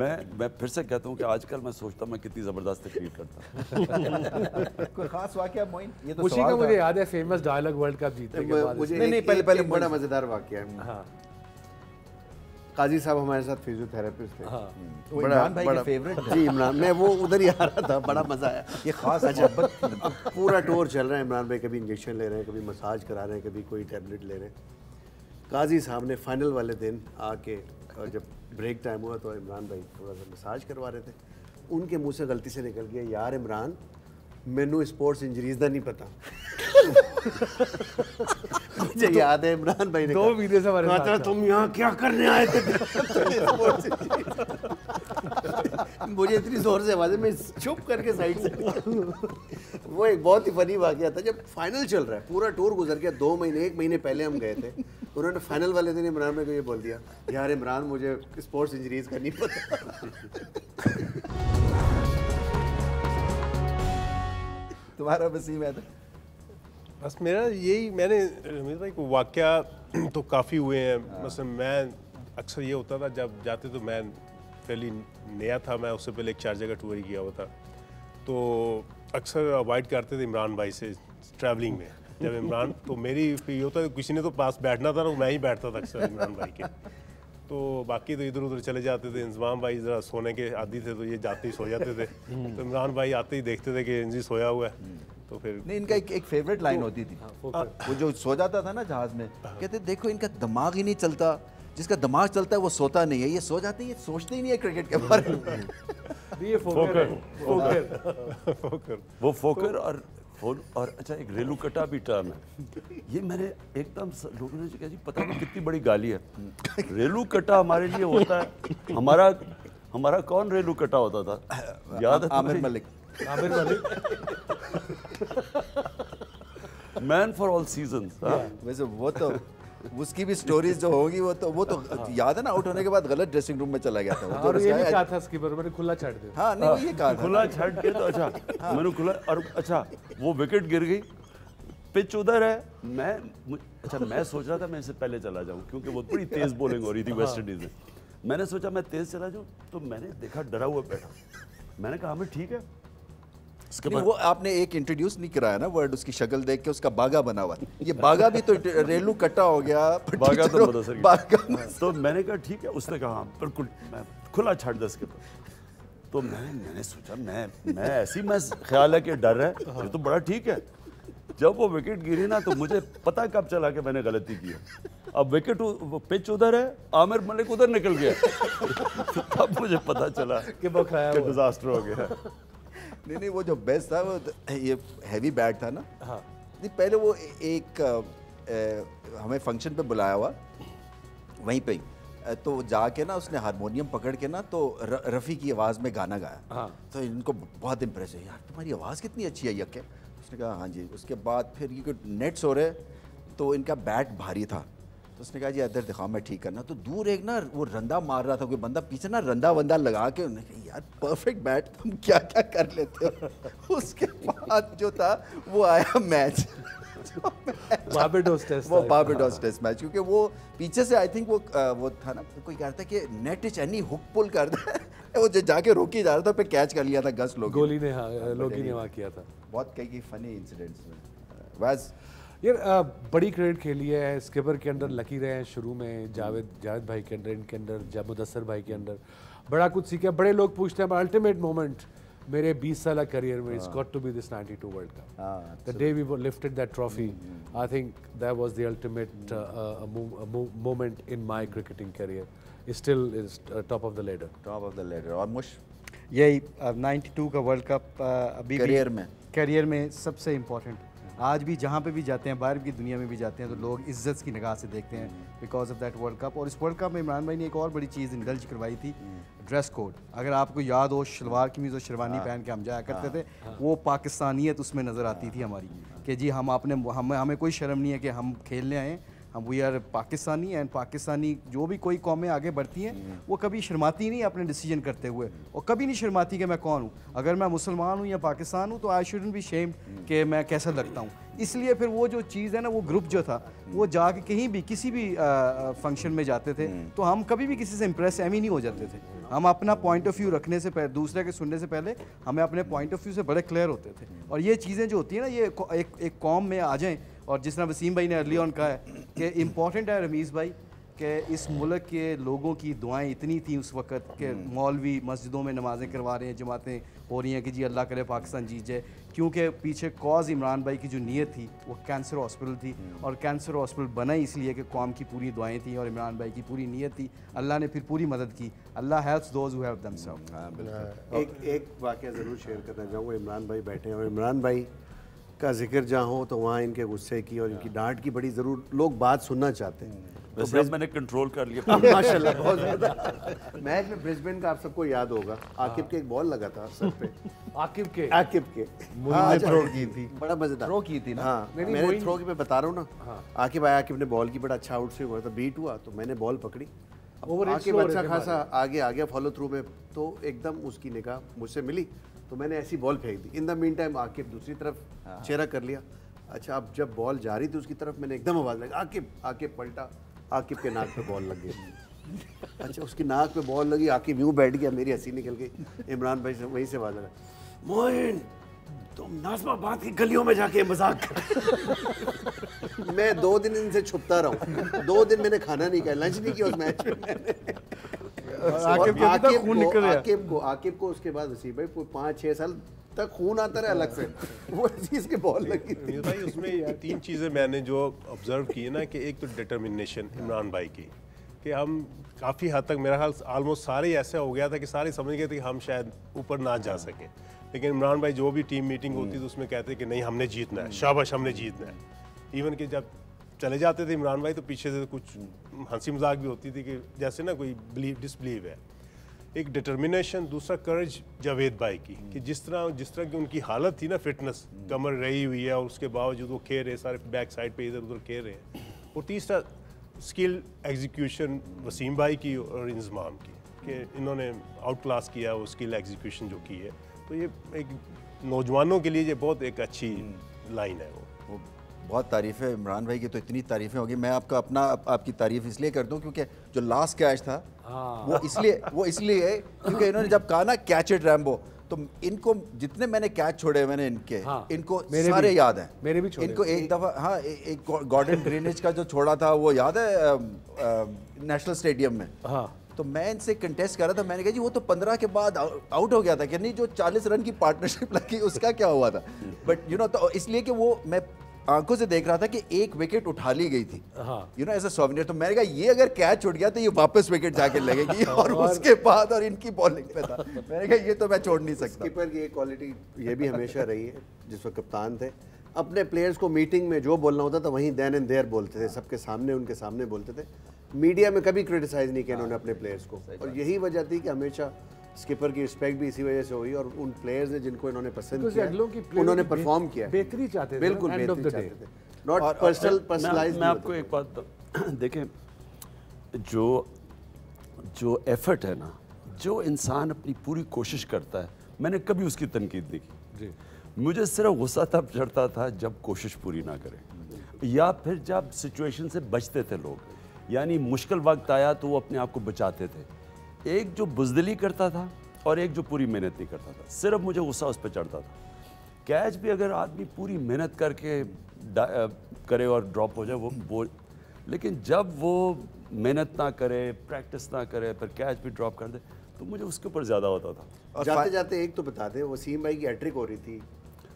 मैं मैं फिर से कहता हूँ कि आजकल मैं सोचता हूँ मैं कितनी ज़बरदस्त तकरीर करता। कोई खास वाकया मोइन? ये तो उसी का मुझे याद है फेमस डायलॉग वर्ल्ड कप जीतने के बाद। मुझे नहीं पहले पहले बड़ा मज़ेदार वाकया है। हाँ काजी साहब हमारे साथ फिजियोथेरेपिस्ट थे। हाँ। वो बड़ा, भाई बड़ा, फेवरेट जी इमरान, मैं वो उधर ही आ रहा था, बड़ा मज़ा आया। ये खास अच्छा पूरा टूर चल रहा है, इमरान भाई कभी इंजेक्शन ले रहे हैं, कभी मसाज करा रहे हैं, कभी कोई टैबलेट ले रहे हैं। काजी साहब ने फाइनल वाले दिन आके और जब ब्रेक टाइम हुआ तो इमरान भाई थोड़ा सा मसाज करवा रहे थे, उनके मुँह से गलती से निकल गया यार इमरान मैनू स्पोर्ट्स इंजरीज़ का नहीं पता। मुझे याद है इमरान भाई ने दो वीडियोस हमारे साथ था। तुम यहाँ क्या करने आए थे? मुझे इतनी जोर से आवाज है, मैं चुप करके साइड से। वो एक बहुत ही फनी वाकया था। जब फाइनल चल रहा है, पूरा टूर गुजर गया, दो महीने एक महीने पहले हम गए थे। उन्होंने फाइनल वाले दिन इमरान भाई को ये बोल दिया, यार इमरान मुझे स्पोर्ट्स इंजरीज का नहीं पता। तुम्हारा वसीम है? बस मेरा यही, मैंने रमीज़ भाई को वाकया तो काफ़ी हुए हैं। मतलब मैं अक्सर ये होता था, जब जाते तो मैं पहले नया था, मैं उससे पहले एक शारजा का टूर ही किया हुआ था, तो अक्सर अवॉइड करते थे इमरान भाई से ट्रैवलिंग में। जब इमरान तो मेरी ये होता किसी ने तो पास बैठना था ना, मैं ही बैठता था अक्सर इमरान भाई के। तो बाकी तो इधर उधर चले जाते थे। इंजमाम भाई ज़रा सोने के आदी थे, तो ये जाते ही सो जाते थे। तो इमरान भाई आते ही देखते थे कि इंजी सोया हुआ है, तो फिर नहीं। इनका एक एक फेवरेट लाइन तो, होती थी, आ, वो जो सो जाता था ना जहाज़ में, कहते देखो इनका दिमाग ही नहीं चलता, जिसका दिमाग चलता है वो सोता नहीं है, ये सो जाते हैं, ये सोचते ही नहीं है क्रिकेट के बारे में। ये फोकर फोकर फोकर वो फोकर और फोन। और अच्छा, एक रेलूकटा भी टर्म है ये। मैंने एकदम लोगों ने कहा जी पता नहीं कितनी बड़ी गाली है, रेलूकटा हमारे लिए होता है। हमारा हमारा कौन रेलूकटा होता था, याद है? Aamir Malik. Aamir Malik man for all seasons. वैसे वो तो उसकी भी स्टोरीज जो होगी वो तो वो तो हाँ। याद है ना, आउट होने के बाद गलत ड्रेसिंग रूम में चला गया था वो। और ये भी कहा था स्कीपर, मैंने खुला छाड़ दिया। हाँ, नहीं ये कहा था खुला छाड़ के तो अच्छा हाँ। मैंने खुला और अच्छा वो विकेट गिर गई, पिच उधर है, मैं अच्छा मैं सोच रहा था मैं इससे पहले चला जाऊँ, क्योंकि वो बड़ी तेज बॉलिंग हो रही थी वेस्ट इंडीज में। मैंने सोचा मैं तेज चला जाऊँ, तो मैंने देखा डरा हुआ बैठा। मैंने कहा हमें ठीक है। वो आपने एक इंट्रोड्यूस नहीं कराया ना वर्ड, उसकी शक्ल देख के उसका बागा बना हुआ। ये बागा भी तो रेलू कटा हो गया, बागा तो बागा। तो मैंने कहा ठीक है, उसने कहा हाँ बिल्कुल, मैं खुला छाड़ दस के पर। तो मैंने मैंने सोचा मैं मैं ऐसी मैं ख्याल है कि डर है ये तो बड़ा ठीक है। जब वो विकेट गिरी ना, तो मुझे पता कब चला कि मैंने गलती की है। अब विकेट पिच उधर है, आमिर मलिक उधर निकल गया, तब मुझे पता चला कि डिजास्टर हो गया। नहीं नहीं वो जो बेस्ट था वो ये हैवी बैट था ना। हाँ नहीं, पहले वो एक आ, हमें फंक्शन पे बुलाया हुआ, वहीं पे ही तो जाके ना उसने हारमोनियम पकड़ के ना, तो र, रफ़ी की आवाज़ में गाना गाया। हाँ। तो इनको बहुत इम्प्रेस है, यार तुम्हारी आवाज़ कितनी अच्छी है यके। उसने कहा हाँ जी। उसके बाद फिर ये नेट्स हो रहे, तो इनका बैट भारी था, तो उसने कहा जी इधर दिखाओ मैं ठीक करना। तो दूर एक ना वो रंदा मार रहा था कोई बंदा, पीछे ना रंदा वंदा लगा के। उन्होंने कहा यार परफेक्ट बैट, तुम क्या क्या कर लेते हो। उसके बाद जो था वो आया मैच, बार्बाडोस टेस्ट। वो बार्बाडोस टेस्ट मैच, क्योंकि वो पीछे से आई थिंक वो आ, वो था ना कोई कह रहा था कि net etch any hook pull कर दे, वो जो जाके रोकी जा रहा था, फिर कैच कर लिया था गस लोगी गोली ने। हाँ लोगी ने वहाँ किया था। बहुत कई कई फनी इंसिडेंट्स में। बस यार बड़ी क्रिकेट खेली है, स्किपर के अंदर लकी रहे हैं शुरू में, जावेद जावेद भाई के अंदर, इनके अंदर, जब मुदस्सर भाई के अंदर बड़ा कुछ सीखा। बड़े लोग पूछते हैं अल्टीमेट मोमेंट मेरे बीस साल करियर में, it's got to be this ninety two world cup, the day we lifted that trophy. I think that was the ultimate moment in my cricketing career. Still is top of the ladder, top of the ladder. और मुश यही ninety two का world cup अभी career में career में सबसे important. आज भी जहाँ पे भी जाते हैं, बाहर की दुनिया में भी जाते हैं, तो लोग इज्जत की निगाह से देखते हैं because of that world cup. और इस वर्ल्ड कप में इमरान भाई ने एक और बड़ी चीज़ इंडल्ज करवाई थी, ड्रेस कोड। अगर आपको याद हो, शलवार कमीज़ और शेरवानी पहन के हम जाया करते थे, वो पाकिस्तानियत उसमें नज़र आती थी हमारी, कि जी हम आपने हमें हमें कोई शर्म नहीं है कि हम खेलने आए, हम we are Pakistani. And Pakistani जो भी कोई कौमें आगे बढ़ती हैं वो कभी शर्माती नहीं अपने डिसीजन करते हुए, और कभी नहीं शर्माती कि मैं कौन हूँ। अगर मैं मुसलमान हूँ या पाकिस्तान हूँ, तो आई शुडंट बी शेम्ड कि मैं कैसा लगता हूँ। इसलिए फिर वो जो चीज़ है ना, वो ग्रुप जो था वो जाके कहीं भी किसी भी फंक्शन में जाते थे, तो हम कभी भी किसी से इम्प्रेस एम ही नहीं हो जाते थे। हम अपना पॉइंट ऑफ व्यू रखने से पहले, दूसरे के सुनने से पहले, हमें अपने पॉइंट ऑफ व्यू से बड़े क्लियर होते थे। और ये चीज़ें जो होती हैं ना, ये एक एक कौम में आ जाएँ। और जिस तरह वसीम भाई ने अर्ली ऑन कहा है कि इम्पॉर्टेंट है रमीज़ भाई कि इस मुल्क के लोगों की दुआएं इतनी थी उस वक़्त के मौलवी मस्जिदों में नमाज़ें करवा रहे हैं, जमातें हो रही हैं कि जी अल्लाह करे पाकिस्तान जीत जाए, क्योंकि पीछे कॉज इमरान भाई की जो नीयत थी वो कैंसर हॉस्पिटल थी, और कैंसर हॉस्पिटल बना ही इसलिए कि कौम की पूरी दुआएं थी और इमरान भाई की पूरी नीयत थी। अल्लाह ने फिर पूरी मदद की। Allah helps those who have themselves. एक एक वाकया ज़रूर शेयर करना चाहूँगा। इमरान भाई बैठे हैं और इमरान भाई का जिक्र जहाँ हो तो वहाँ इनके गुस्से की और इनकी डांट की बड़ी ज़रूर लोग बात सुनना चाहते हैं। तो अब मैंने कंट्रोल कर लिया माशाल्लाह बहुत ज़्यादा। मैच में ब्रिस्बेन का आप सबको याद होगा, आकिब के एक बॉल लगा था सर पे, आकिब के आकिब के मुझे थ्रो की थी, बड़ा मजेदार थ्रो की थी ना। हाँ, मैंने थ्रो की मैं बता रहा हूँ ना, आकिब आया, आकिब ने बॉल की बड़ा अच्छा आउट से हुआ था, बीट हुआ तो मैंने बॉल पकड़ी, आकिब अच्छा खासा आगे आ गया फॉलो थ्रू में, तो एकदम उसकी निगाह मुझसे मिली तो मैंने ऐसी बॉल फेंक दी। In the meantime Aqib दूसरी तरफ चेहरा कर लिया। अच्छा, अब जब बॉल जा रही थी उसकी तरफ मैंने एकदम आवाज़ लगी आकिब, आकिब पलटा, आकिब के नाक पे बॉल लग गई। अच्छा, उसकी नाक पे बॉल लगी, आकिब यूँ बैठ गया, मेरी हंसी निकल गई। इमरान भाई से वहीं से आवाज़ लगा, मोइन तुम नाज़माबाद की गलियों में जाके मजाक कर। मैं दो दिन इनसे छुपता रहा, दो दिन मैंने खाना नहीं खाया, लंच नहीं किया उस मैच में। आकिब को आकिब को उसके बाद वसीम भाई पाँच छः साल तक खून आता रहा अलग से, वो चीज़ के बॉल लगी थी भाई। उसमें तीन चीज़ें मैंने जो ऑब्जर्व की है ना, कि एक तो डिटर्मिनेशन इमरान भाई की, कि हम काफ़ी हद तक, मेरा ख्याल आलमोस्ट सारे ऐसा हो गया था कि सारे समझ गए थे कि हम शायद ऊपर ना जा सकें, लेकिन इमरान भाई जो भी टीम मीटिंग होती तो उसमें कहते कि नहीं हमने जीतना है, शाबाश हमने जीतना है। इवन कि जब चले जाते थे इमरान भाई तो पीछे से कुछ हंसी मजाक भी होती थी कि जैसे ना कोई बिलीव डिसबिलीव है। एक डिटर्मिनेशन, दूसरा कर्ज जावेद भाई की, कि जिस तरह जिस तरह की उनकी हालत थी ना, फिटनेस कमर रही हुई है और उसके बावजूद वो खेल रहे, सारे बैक साइड पे इधर उधर खेल रहे हैं। और तीसरा स्किल एग्जीक्यूशन वसीम भाई की और इंजमाम की, कि इन्होंने आउट क्लास किया वो स्किल एग्जीक्यूशन जो की है। तो ये एक नौजवानों के लिए ये बहुत एक अच्छी लाइन है। वो वो बहुत तारीफ़ें इमरान भाई की, तो इतनी तारीफ़ें होगी। मैं आपका अपना आप, आपकी तारीफ़ इसलिए कर दूँ क्योंकि जो लास्ट कैच था वो इसलिए वो इसलिए है क्योंकि इन्होंने जब कहा ना कैच इट रैम्बो, तो इनको जितने मैंने कैच छोड़े मैंने इनके हाँ, इनको मेरे सारे याद हैं, मेरे भी छोड़े इनको एक दफ़ा। हाँ, एक गॉर्डन ग्रीनिच का जो छोड़ा था वो याद है नेशनल स्टेडियम में। हाँ, तो मैं इनसे कंटेस्ट कर रहा था, मैंने कहा जी वो तो पंद्रह के बाद आउट हो गया था, यानी जो चालीस रन की पार्टनरशिप लगी उसका क्या हुआ था। बट यू नो, तो इसलिए कि वो मैं आंखों से देख रहा था कि एक विकेट उठा ली गई थी, you know as a souvenir. तो मैंने कहा ये अगर कैच छूट गया तो ये वापस विकेट जाके लगेगी और उसके बाद और इनकी बॉलिंग पे था, मैंने कहा ये तो मैं छोड़ नहीं सकता। कीपर की एक क्वालिटी ये भी हमेशा रही है, जिस वक्त कप्तान थे अपने प्लेयर्स को मीटिंग में जो बोलना होता था वहीं देन एंड देयर बोलते थे, सबके सामने उनके सामने बोलते थे, मीडिया में कभी क्रिटिसाइज नहीं किया इन्होंने अपने प्लेयर्स को। और यही वजह थी कि हमेशा स्किपर की रिस्पेक्ट भी इसी वजह से हुई और उन प्लेयर्स ने जिनको इन्होंने पसंद किया, उन्होंने परफॉर्म किया, बेहतरी चाहते थे, बिल्कुल बेहतरी चाहते थे, नॉट पर्सनल पर्सनलाइज। मैं आपको एक बात देखें, जो जो एफर्ट है ना, जो इंसान अपनी पूरी कोशिश करता है, मैंने कभी उसकी तनकीद नहीं की जी। मुझे सिर्फ गुस्सा तब चढ़ता था जब कोशिश पूरी ना करें या फिर जब सिचुएशन से बचते थे लोग, यानी मुश्किल वक्त आया तो वो अपने आप को बचाते थे। एक जो बुजदली करता था और एक जो पूरी मेहनत नहीं करता था, सिर्फ मुझे गुस्सा उस पर चढ़ता था। कैच भी अगर आदमी पूरी मेहनत करके करे और ड्रॉप हो जाए वो बोल, लेकिन जब वो मेहनत ना करे, प्रैक्टिस ना करे, फिर कैच भी ड्रॉप कर दे, तो मुझे उसके ऊपर ज़्यादा होता था। और जाते जाते एक तो बता दें, वसीम भाई की हैट्रिक हो रही थी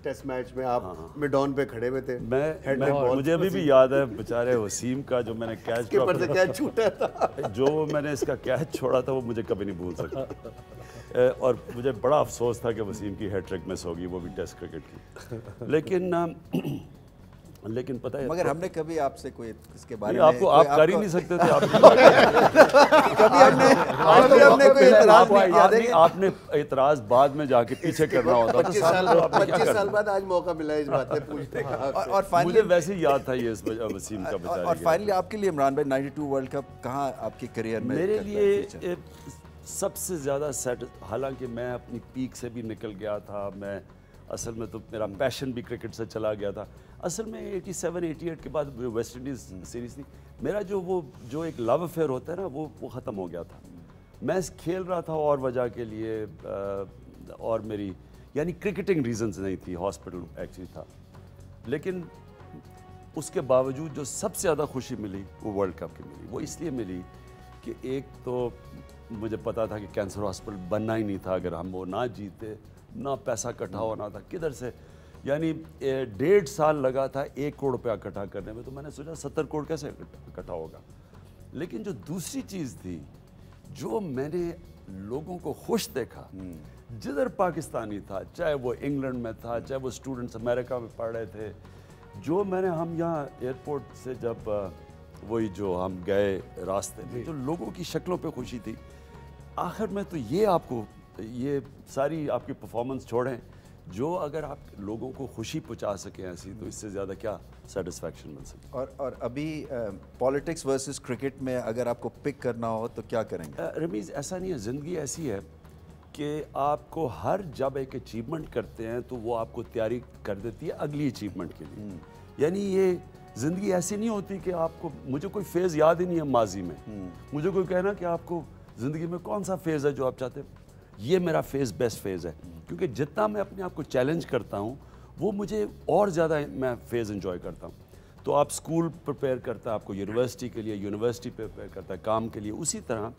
टेस्ट मैच में, आप हाँ। मिडॉन पे खड़े हुए थे, मैं, मैं मुझे अभी भी याद है बेचारे वसीम का जो मैंने कैच से कैच छूटा था, जो मैंने इसका कैच छोड़ा था वो मुझे कभी नहीं भूल सकता। और मुझे बड़ा अफसोस था कि वसीम की हैट्रिक मिस होगी, वो भी टेस्ट क्रिकेट की। लेकिन लेकिन पता है, मगर हमने कभी आपसे कोई इसके बारे में आपको आप कर ही नहीं सकते थे, कभी हमने हमने हमने कोई इतराज नहीं, आपने इतराज बाद में जाके पीछे करना होता है। पच्चीस साल बाद आज मौका मिला इस बात पे पूछने का, और फाइनली वैसे ही याद था ये इस वसीम का बेचारे। और फाइनली आपके लिए इमरान भाई नाइंटी टू वर्ल्ड कप कहाँ आपके करियर में? मेरे लिए सबसे ज़्यादा सेट, हालांकि मैं अपनी पीक से भी निकल गया था, मैं असल में तो मेरा पैशन भी क्रिकेट से चला गया था। असल में सत्तासी अट्ठासी के बाद वेस्ट इंडीज़ सीरीज़ थी, मेरा जो वो जो एक लव अफेयर होता है ना वो वो ख़त्म हो गया था। मैं खेल रहा था और वजह के लिए आ, और मेरी यानी क्रिकेटिंग रीजंस नहीं थी, हॉस्पिटल एक्चुअली था। लेकिन उसके बावजूद जो सबसे ज़्यादा खुशी मिली वो वर्ल्ड कप की मिली। वो इसलिए मिली कि एक तो मुझे पता था कि कैंसर हॉस्पिटल बनना ही नहीं था, अगर हम वो ना जीते, ना पैसा इकट्ठा होना था किधर से, यानी डेढ़ साल लगा था एक करोड़ रुपया इकट्ठा करने में, तो मैंने सोचा सत्तर करोड़ कैसे इकट्ठा होगा। लेकिन जो दूसरी चीज़ थी, जो मैंने लोगों को खुश देखा। जिधर पाकिस्तानी था, चाहे वो इंग्लैंड में था, चाहे वो स्टूडेंट्स अमेरिका में पढ़ रहे थे, जो मैंने हम यहाँ एयरपोर्ट से जब वही जो हम गए रास्ते में, जो लोगों की शक्लों पे खुशी थी। आखिर में तो ये आपको ये सारी आपकी परफॉर्मेंस छोड़ें, जो अगर आप लोगों को खुशी पहुंचा सकें ऐसी, तो इससे ज़्यादा क्या सेटिस्फेक्शन मिल सकती है। और और अभी पॉलिटिक्स वर्सेस क्रिकेट में अगर आपको पिक करना हो तो क्या करेंगे? रमीज़, ऐसा नहीं है, ज़िंदगी ऐसी है कि आपको हर जब एक अचीवमेंट करते हैं तो वो आपको तैयारी कर देती है अगली अचीवमेंट के लिए। यानी ये ज़िंदगी ऐसी नहीं होती कि आपको, मुझे कोई फेज़ याद ही नहीं है माजी में, मुझे कोई कहना कि आपको ज़िंदगी में कौन सा फेज़ है जो आप चाहते हैं, ये मेरा फेज़ बेस्ट फेज़ है। क्योंकि जितना मैं अपने आप को चैलेंज करता हूँ वो मुझे और ज़्यादा मैं फेज़ इन्जॉय करता हूँ। तो आप स्कूल प्रिपेयर करता है आपको यूनिवर्सिटी के लिए, यूनिवर्सिटी प्रिपेयर करता है काम के लिए। उसी तरह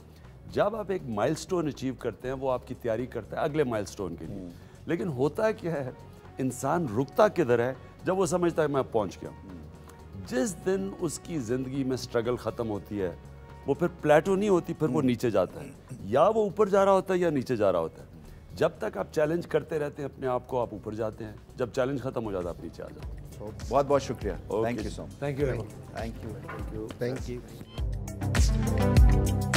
जब आप एक माइलस्टोन अचीव करते हैं वो आपकी तैयारी करता है अगले माइलस्टोन के लिए। लेकिन होता क्या है, इंसान रुकता किधर है, जब वो समझता है मैं पहुँच गया। जिस दिन उसकी ज़िंदगी में स्ट्रगल ख़त्म होती है वो फिर प्लेटो नहीं होती, फिर वो नीचे जाता है, या वो ऊपर जा रहा होता है या नीचे जा रहा होता है। जब तक आप चैलेंज करते रहते हैं अपने आप को आप ऊपर जाते हैं, जब चैलेंज खत्म हो जाता है आप नीचे आ जाते हैं। so, बहुत बहुत शुक्रिया, thank you so much, thank you thank you thank you thank you.